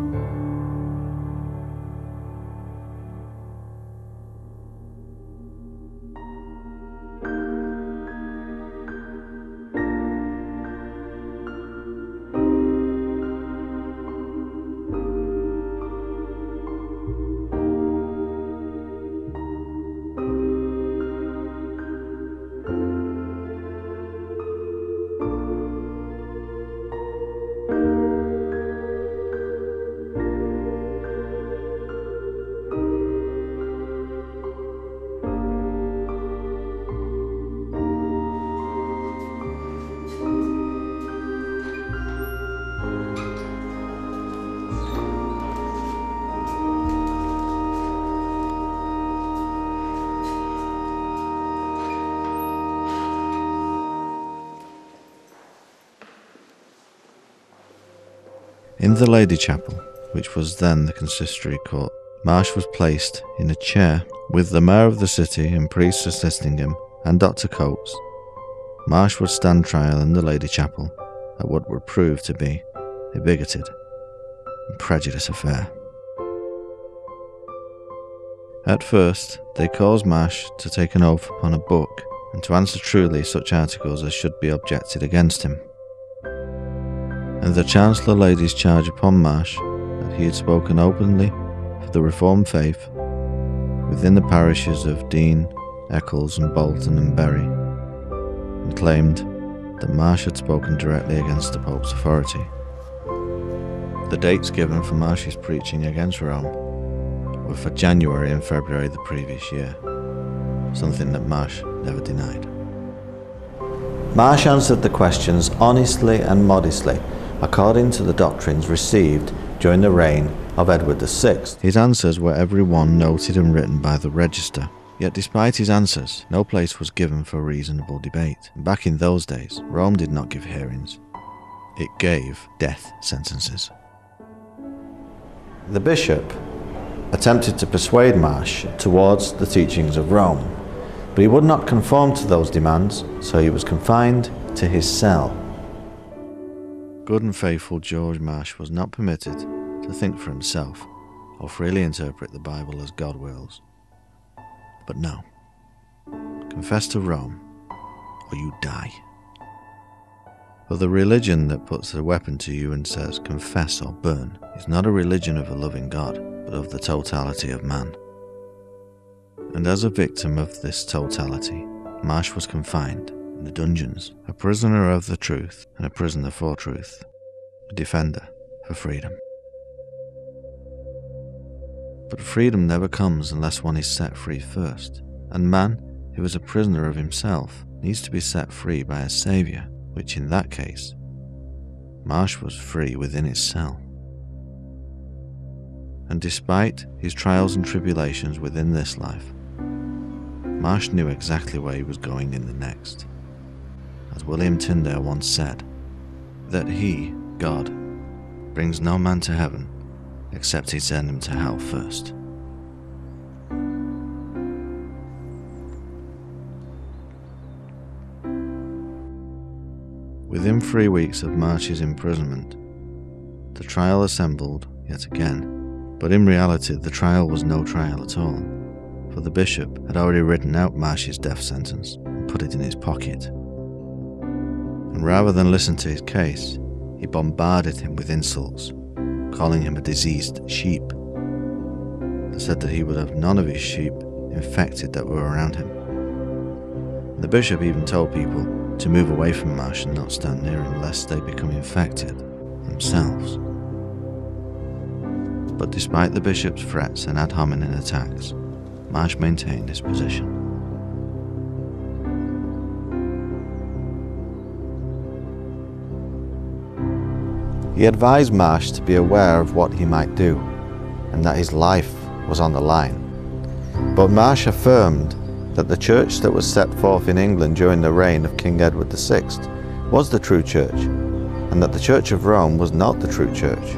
In the Lady Chapel, which was then the consistory court, Marsh was placed in a chair with the mayor of the city and priests assisting him and Doctor Coates. Marsh would stand trial in the Lady Chapel at what would prove to be a bigoted and prejudiced affair. At first, they caused Marsh to take an oath upon a book and to answer truly such articles as should be objected against him. And the Chancellor laid his charge upon Marsh that he had spoken openly for the Reformed faith within the parishes of Deane, Eccles and Bolton and Bury, and claimed that Marsh had spoken directly against the Pope's authority. The dates given for Marsh's preaching against Rome were for January and February the previous year, something that Marsh never denied. Marsh answered the questions honestly and modestly, according to the doctrines received during the reign of Edward the Sixth. His answers were every one noted and written by the register, yet despite his answers, no place was given for reasonable debate. Back in those days, Rome did not give hearings, it gave death sentences. The bishop attempted to persuade Marsh towards the teachings of Rome, but he would not conform to those demands, so he was confined to his cell. Good and faithful George Marsh was not permitted to think for himself or freely interpret the Bible as God wills. But no, confess to Rome or you die. For the religion that puts a weapon to you and says confess or burn is not a religion of a loving God, but of the totality of man. And as a victim of this totality, Marsh was confined in the dungeons, a prisoner of the truth and a prisoner for truth, a defender for freedom. But freedom never comes unless one is set free first, and man, who is a prisoner of himself, needs to be set free by a saviour, which in that case, Marsh was free within his cell. And despite his trials and tribulations within this life, Marsh knew exactly where he was going in the next. As William Tyndale once said, that he, God, brings no man to heaven except he send him to hell first. Within three weeks of Marsh's imprisonment, the trial assembled yet again, but in reality the trial was no trial at all. For the bishop had already written out Marsh's death sentence and put it in his pocket. And rather than listen to his case, he bombarded him with insults, calling him a diseased sheep, and said that he would have none of his sheep infected that were around him. And the bishop even told people to move away from Marsh and not stand near him lest they become infected themselves. But despite the bishop's threats and ad hominem attacks, Marsh maintained his position. He advised Marsh to be aware of what he might do, and that his life was on the line. But Marsh affirmed that the church that was set forth in England during the reign of King Edward the sixth was the true church, and that the Church of Rome was not the true church,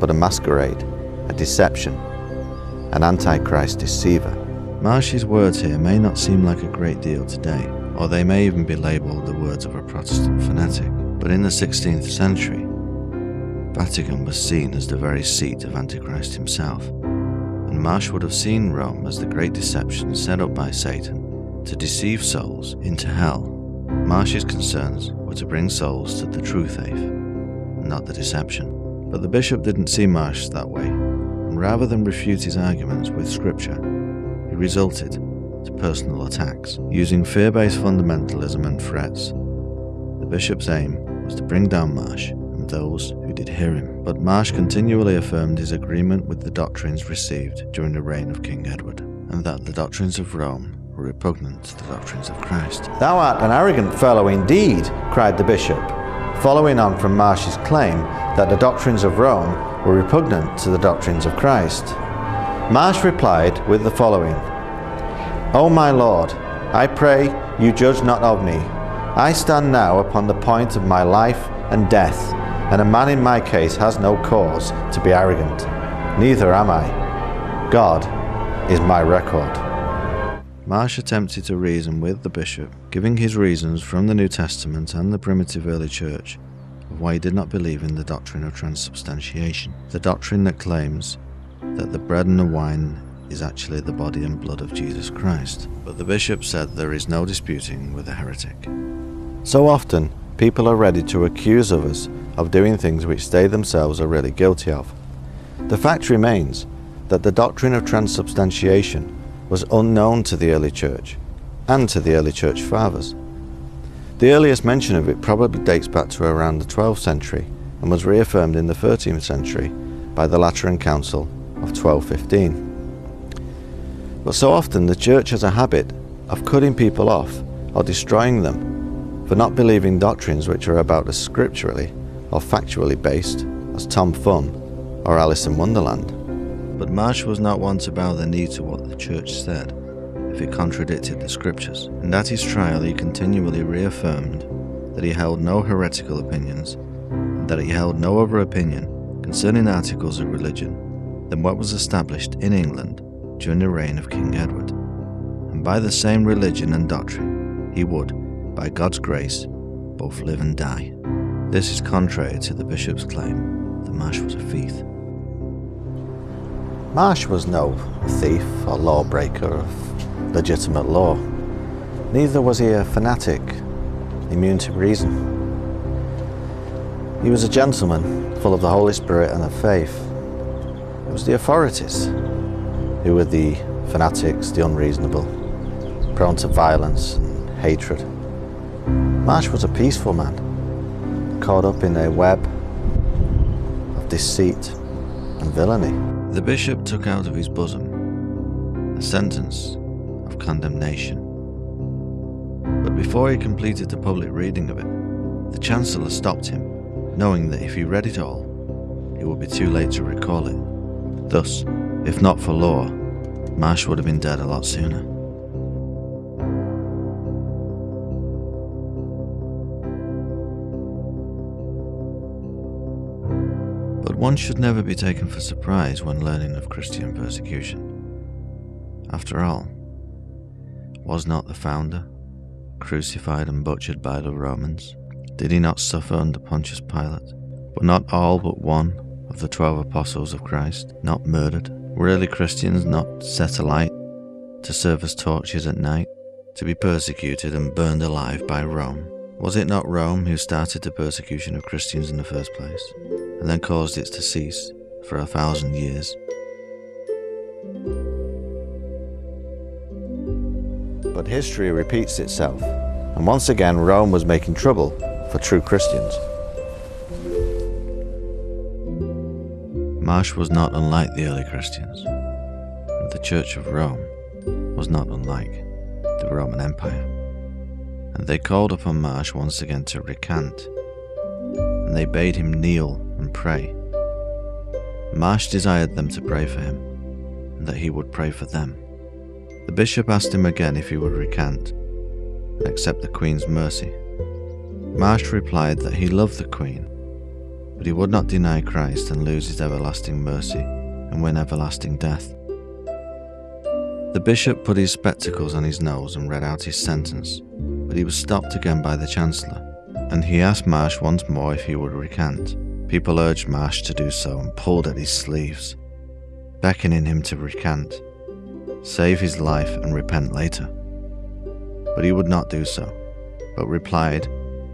but a masquerade, a deception, an antichrist deceiver. Marsh's words here may not seem like a great deal today, or they may even be labelled the words of a Protestant fanatic, but in the sixteenth century, Vatican was seen as the very seat of Antichrist himself, and Marsh would have seen Rome as the great deception set up by Satan to deceive souls into hell. Marsh's concerns were to bring souls to the true faith, not the deception. But the bishop didn't see Marsh that way, and rather than refute his arguments with scripture, he resorted to personal attacks. Using fear-based fundamentalism and threats, the bishop's aim was to bring down Marsh and those who did hear him. But Marsh continually affirmed his agreement with the doctrines received during the reign of King Edward, and that the doctrines of Rome were repugnant to the doctrines of Christ. "Thou art an arrogant fellow indeed," cried the bishop, following on from Marsh's claim that the doctrines of Rome were repugnant to the doctrines of Christ. Marsh replied with the following: "O my Lord, I pray you judge not of me. I stand now upon the point of my life and death, and a man in my case has no cause to be arrogant. Neither am I. God is my record." Marsh attempted to reason with the bishop, giving his reasons from the New Testament and the primitive early church of why he did not believe in the doctrine of transubstantiation, the doctrine that claims that the bread and the wine is actually the body and blood of Jesus Christ. But the bishop said there is no disputing with a heretic. So often, people are ready to accuse others of doing things which they themselves are really guilty of. The fact remains that the doctrine of transubstantiation was unknown to the early church and to the early church fathers. The earliest mention of it probably dates back to around the twelfth century and was reaffirmed in the thirteenth century by the Lateran Council of twelve fifteen. But so often the church has a habit of cutting people off or destroying them for not believing doctrines which are about as scripturally or factually based as Tom Thumb or Alice in Wonderland. But Marsh was not one to bow the knee to what the church said if it contradicted the scriptures, and at his trial he continually reaffirmed that he held no heretical opinions, and that he held no other opinion concerning articles of religion than what was established in England during the reign of King Edward, and by the same religion and doctrine he would, by God's grace, both live and die. This is contrary to the bishop's claim that Marsh was a thief. Marsh was no thief or lawbreaker of legitimate law. Neither was he a fanatic, immune to reason. He was a gentleman, full of the Holy Spirit and of faith. It was the authorities who were the fanatics, the unreasonable, prone to violence and hatred. Marsh was a peaceful man, caught up in a web of deceit and villainy. The bishop took out of his bosom a sentence of condemnation. But before he completed the public reading of it, the Chancellor stopped him, knowing that if he read it all, it would be too late to recall it. Thus, if not for law, Marsh would have been dead a lot sooner. One should never be taken for surprise when learning of Christian persecution. After all, was not the founder crucified and butchered by the Romans? Did he not suffer under Pontius Pilate? Were not all but one of the twelve apostles of Christ not murdered? Were early Christians not set alight to serve as torches at night, to be persecuted and burned alive by Rome? Was it not Rome who started the persecution of Christians in the first place, and then caused it to cease for a thousand years? But history repeats itself, and once again Rome was making trouble for true Christians. Marsh was not unlike the early Christians, and the Church of Rome was not unlike the Roman Empire. And they called upon Marsh once again to recant, and they bade him kneel and pray. Marsh desired them to pray for him, and that he would pray for them. The bishop asked him again if he would recant and accept the Queen's mercy. Marsh replied that he loved the Queen, but he would not deny Christ and lose his everlasting mercy and win everlasting death. The bishop put his spectacles on his nose and read out his sentence, but he was stopped again by the Chancellor, and he asked Marsh once more if he would recant. People urged Marsh to do so and pulled at his sleeves, beckoning him to recant, save his life and repent later. But he would not do so, but replied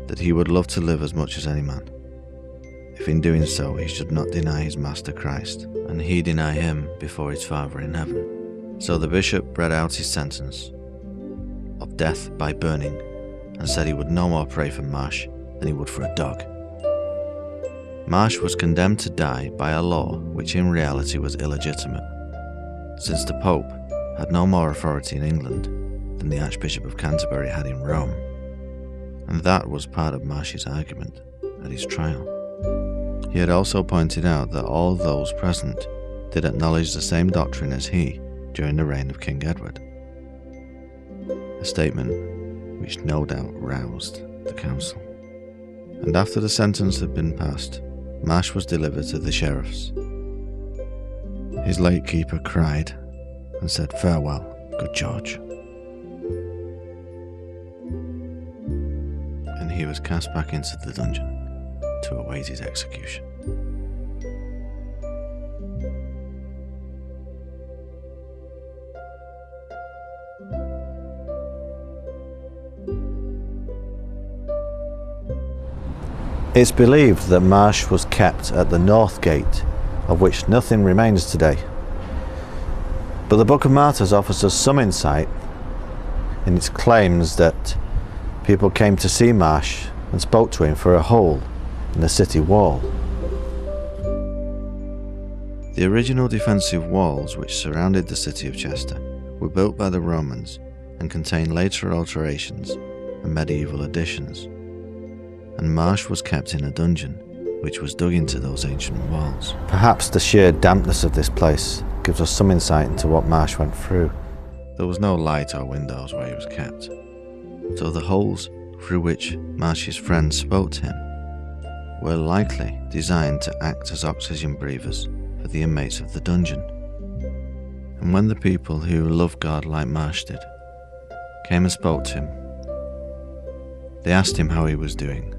that he would love to live as much as any man, if in doing so he should not deny his Master Christ, and he deny him before his Father in heaven. So the bishop read out his sentence of death by burning, and said he would no more pray for Marsh than he would for a dog. Marsh was condemned to die by a law which in reality was illegitimate, since the Pope had no more authority in England than the Archbishop of Canterbury had in Rome, and that was part of Marsh's argument at his trial. He had also pointed out that all those present did acknowledge the same doctrine as he during the reign of King Edward, a statement which no doubt roused the council. And after the sentence had been passed, Marsh was delivered to the sheriffs. His late keeper cried and said, "Farewell, good George," and he was cast back into the dungeon to await his execution. It's believed that Marsh was kept at the North Gate, of which nothing remains today. But the Book of Martyrs offers us some insight in its claims that people came to see Marsh and spoke to him for a hole in the city wall. The original defensive walls which surrounded the city of Chester were built by the Romans and contain later alterations and medieval additions, and Marsh was kept in a dungeon which was dug into those ancient walls. Perhaps the sheer dampness of this place gives us some insight into what Marsh went through. There was no light or windows where he was kept, so the holes through which Marsh's friends spoke to him were likely designed to act as oxygen breathers for the inmates of the dungeon. And when the people who loved God like Marsh did came and spoke to him, they asked him how he was doing.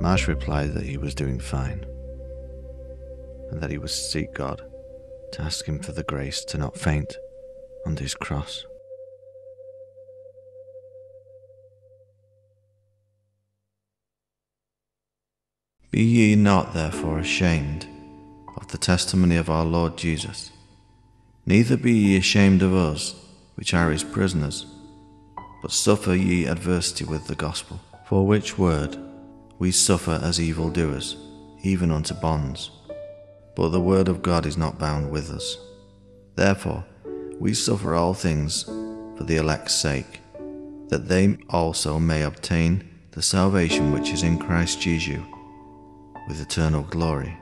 Marsh replied that he was doing fine, and that he would seek God to ask him for the grace to not faint under his cross. Be ye not therefore ashamed of the testimony of our Lord Jesus, neither be ye ashamed of us, which are his prisoners, but suffer ye adversity with the gospel, for which word we suffer as evildoers, even unto bonds. But the word of God is not bound with us. Therefore we suffer all things for the elect's sake, that they also may obtain the salvation which is in Christ Jesus, with eternal glory.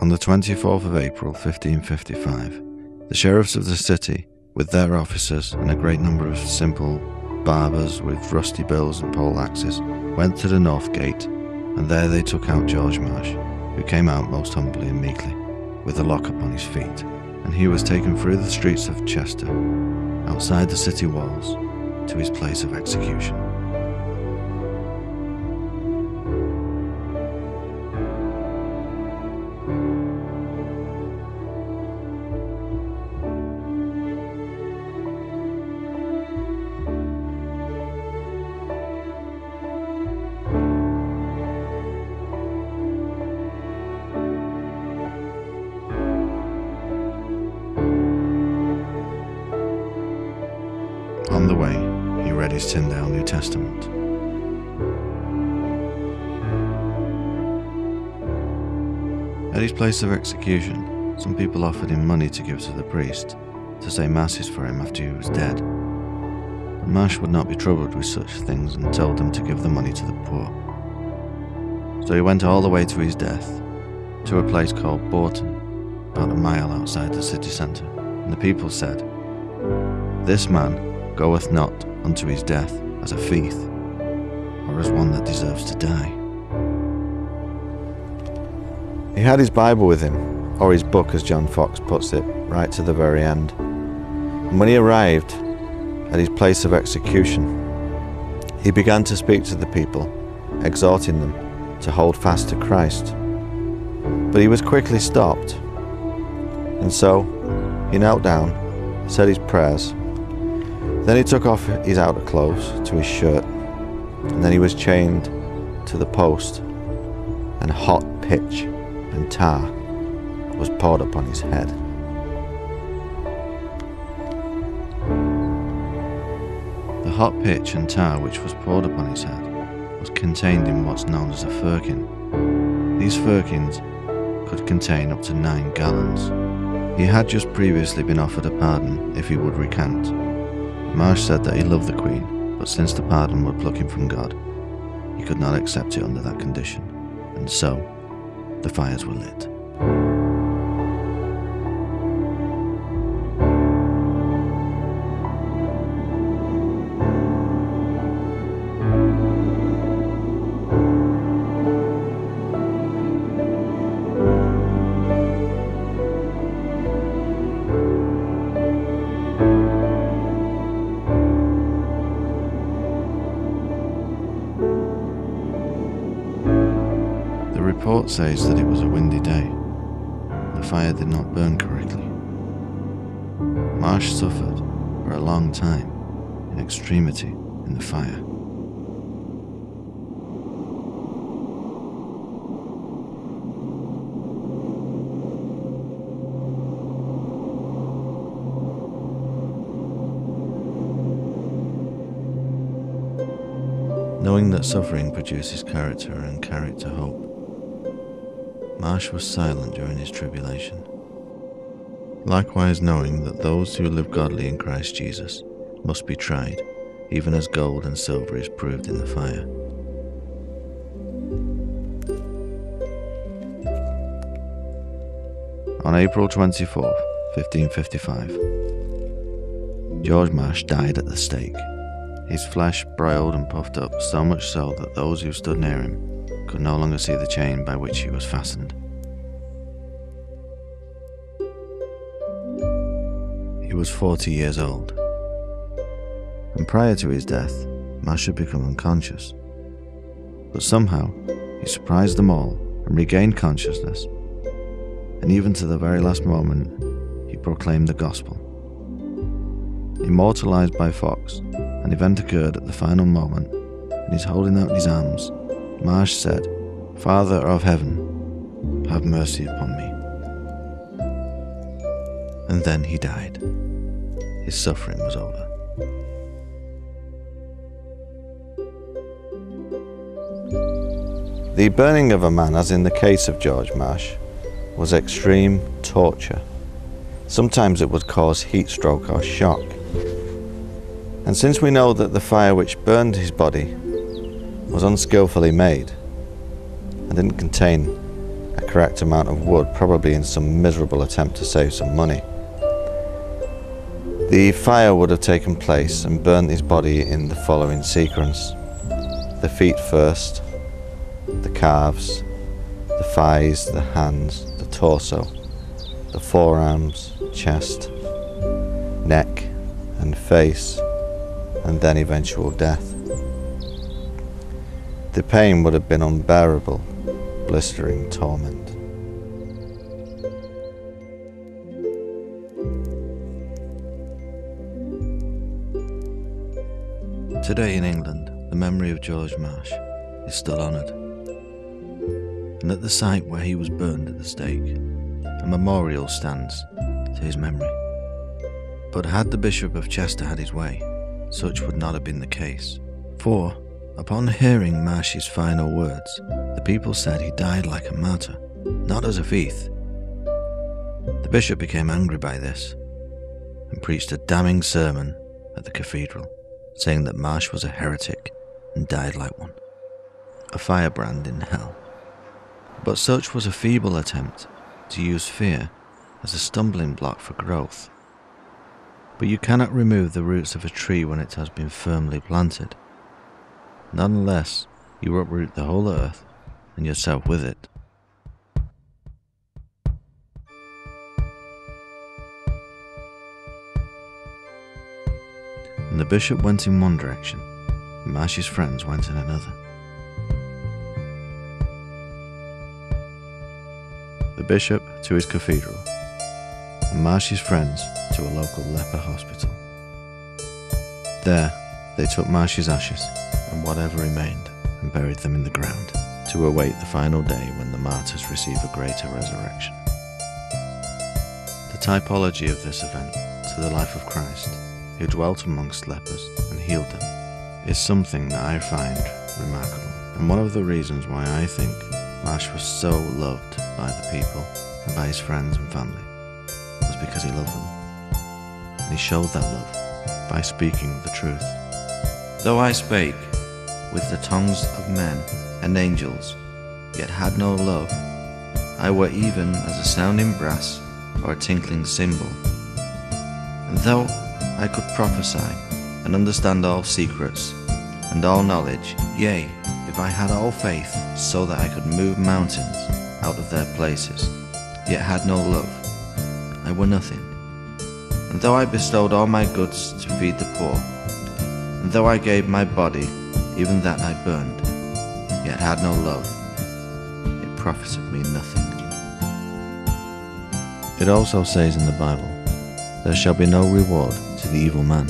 On the twenty-fourth of April fifteen fifty-five, the sheriffs of the city, with their officers and a great number of simple barbers with rusty bills and pole axes, went to the North Gate, and there they took out George Marsh, who came out most humbly and meekly, with a lock upon his feet, and he was taken through the streets of Chester, outside the city walls, to his place of execution. On the way, he read his Tyndale New Testament. At his place of execution, some people offered him money to give to the priest, to say masses for him after he was dead. But Marsh would not be troubled with such things and told them to give the money to the poor. So he went all the way to his death, to a place called Bolton, about a mile outside the city centre, and the people said, "This man goeth not unto his death as a thief, or as one that deserves to die." He had his Bible with him, or his book as John Foxe puts it, right to the very end. And when he arrived at his place of execution, he began to speak to the people, exhorting them to hold fast to Christ. But he was quickly stopped, and so he knelt down, said his prayers. Then he took off his outer clothes to his shirt, and then he was chained to the post, and hot pitch and tar was poured upon his head. The hot pitch and tar which was poured upon his head was contained in what's known as a firkin. These firkins could contain up to nine gallons. He had just previously been offered a pardon if he would recant. Marsh said that he loved the Queen, but since the pardon would pluck him from God, he could not accept it under that condition, and so the fires were lit. The report says that it was a windy day. The fire did not burn correctly. Marsh suffered for a long time in extremity in the fire. Knowing that suffering produces character and character hope, Marsh was silent during his tribulation. Likewise, knowing that those who live godly in Christ Jesus must be tried, even as gold and silver is proved in the fire. On April twenty-fourth, fifteen fifty-five, George Marsh died at the stake. His flesh briled and puffed up, so much so that those who stood near him could no longer see the chain by which he was fastened. He was forty years old, and prior to his death, Marsh had become unconscious. But somehow, he surprised them all and regained consciousness, and even to the very last moment, he proclaimed the gospel. Immortalized by Fox, an event occurred at the final moment, and his holding out his arms, Marsh said, "Father of heaven, have mercy upon me." And then he died. His suffering was over. The burning of a man, as in the case of George Marsh, was extreme torture. Sometimes it would cause heat stroke or shock. And since we know that the fire which burned his body was unskillfully made and didn't contain a correct amount of wood, probably in some miserable attempt to save some money, the fire would have taken place and burned his body in the following sequence: the feet first, the calves, the thighs, the hands, the torso, the forearms, chest, neck and face, and then eventual death. The pain would have been unbearable, blistering torment. Today in England, the memory of George Marsh is still honoured. And at the site where he was burned at the stake, a memorial stands to his memory. But had the Bishop of Chester had his way, such would not have been the case. For, upon hearing Marsh's final words, the people said he died like a martyr, not as a fief. The bishop became angry by this and preached a damning sermon at the cathedral, saying that Marsh was a heretic and died like one, a firebrand in hell. But such was a feeble attempt to use fear as a stumbling block for growth. But you cannot remove the roots of a tree when it has been firmly planted, not unless you uproot the whole earth and yourself with it. And the bishop went in one direction, and Marsh's friends went in another. The bishop to his cathedral, and Marsh's friends to a local leper hospital. There, they took Marsh's ashes and whatever remained and buried them in the ground, to await the final day when the martyrs receive a greater resurrection. The typology of this event to the life of Christ, who dwelt amongst lepers and healed them, is something that I find remarkable, and one of the reasons why I think Marsh was so loved by the people and by his friends and family was because he loved them, and he showed that love by speaking the truth. Though I spake with the tongues of men and angels, yet had no love, I were even as a sounding brass or a tinkling cymbal. And though I could prophesy and understand all secrets and all knowledge, yea, if I had all faith so that I could move mountains out of their places, yet had no love, I were nothing. And though I bestowed all my goods to feed the poor, and though I gave my body, even that I burned, yet had no love, it profited me nothing. It also says in the Bible, there shall be no reward to the evil man,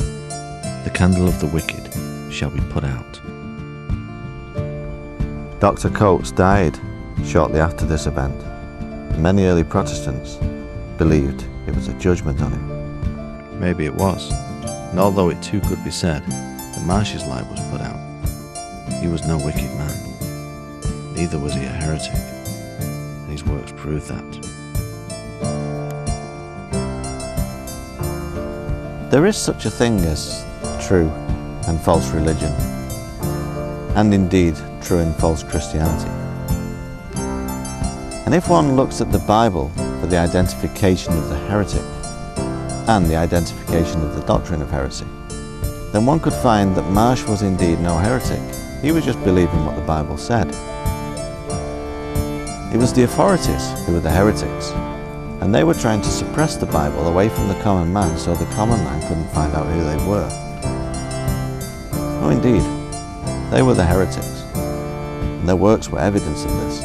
the candle of the wicked shall be put out. Doctor Coates died shortly after this event. Many early Protestants believed it was a judgment on him. Maybe it was, and although it too could be said that Marsh's light was put out, he was no wicked man, neither was he a heretic, and his works prove that. There is such a thing as true and false religion, and indeed true and false Christianity. And if one looks at the Bible for the identification of the heretic and the identification of the doctrine of heresy, then one could find that Marsh was indeed no heretic. He was just believing what the Bible said. It was the authorities who were the heretics, and they were trying to suppress the Bible away from the common man so the common man couldn't find out who they were. Oh, indeed, they were the heretics, and their works were evidence of this,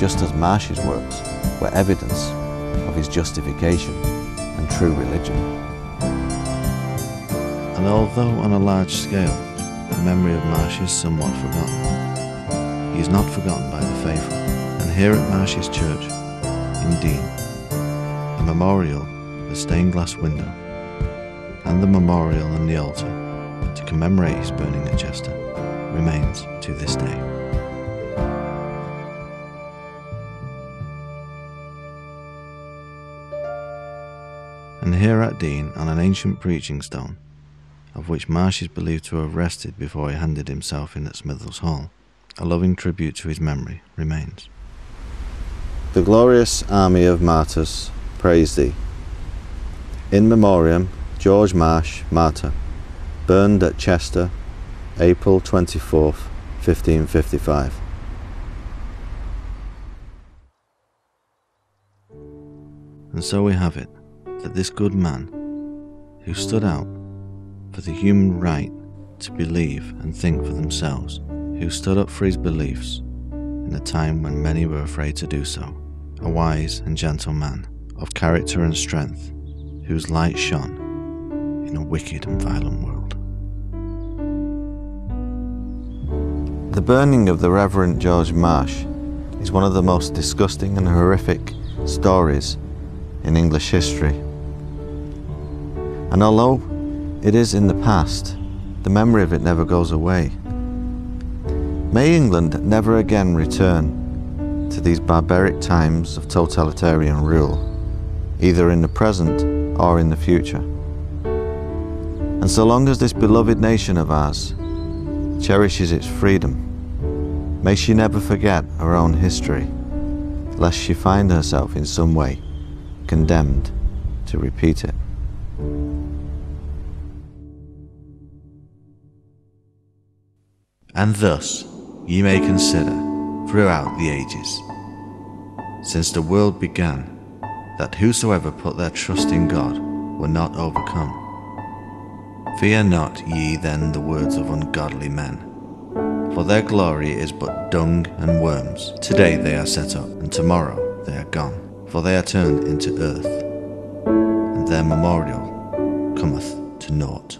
just as Marsh's works were evidence of his justification and true religion. And although on a large scale, the memory of Marsh is somewhat forgotten, he is not forgotten by the faithful, and here at Marsh's church, in Deane, a memorial, a stained glass window, and the memorial and the altar to commemorate his burning at Chester, remains to this day. And here at Deane, on an ancient preaching stone, of which Marsh is believed to have rested before he handed himself in at Smithills Hall, a loving tribute to his memory remains. The glorious army of martyrs, praise thee. In memoriam, George Marsh, martyr, burned at Chester, April twenty-fourth, fifteen fifty-five. And so we have it, that this good man, who stood out for the human right to believe and think for themselves, who stood up for his beliefs in a time when many were afraid to do so, a wise and gentle man of character and strength, whose light shone in a wicked and violent world. The burning of the Reverend George Marsh is one of the most disgusting and horrific stories in English history. And although it is in the past, the memory of it never goes away. May England never again return to these barbaric times of totalitarian rule, either in the present or in the future. And so long as this beloved nation of ours cherishes its freedom, may she never forget her own history, lest she find herself in some way condemned to repeat it. And thus ye may consider throughout the ages, since the world began, that whosoever put their trust in God were not overcome. Fear not ye then the words of ungodly men, for their glory is but dung and worms. Today they are set up, and tomorrow they are gone, for they are turned into earth, and their memorial cometh to naught.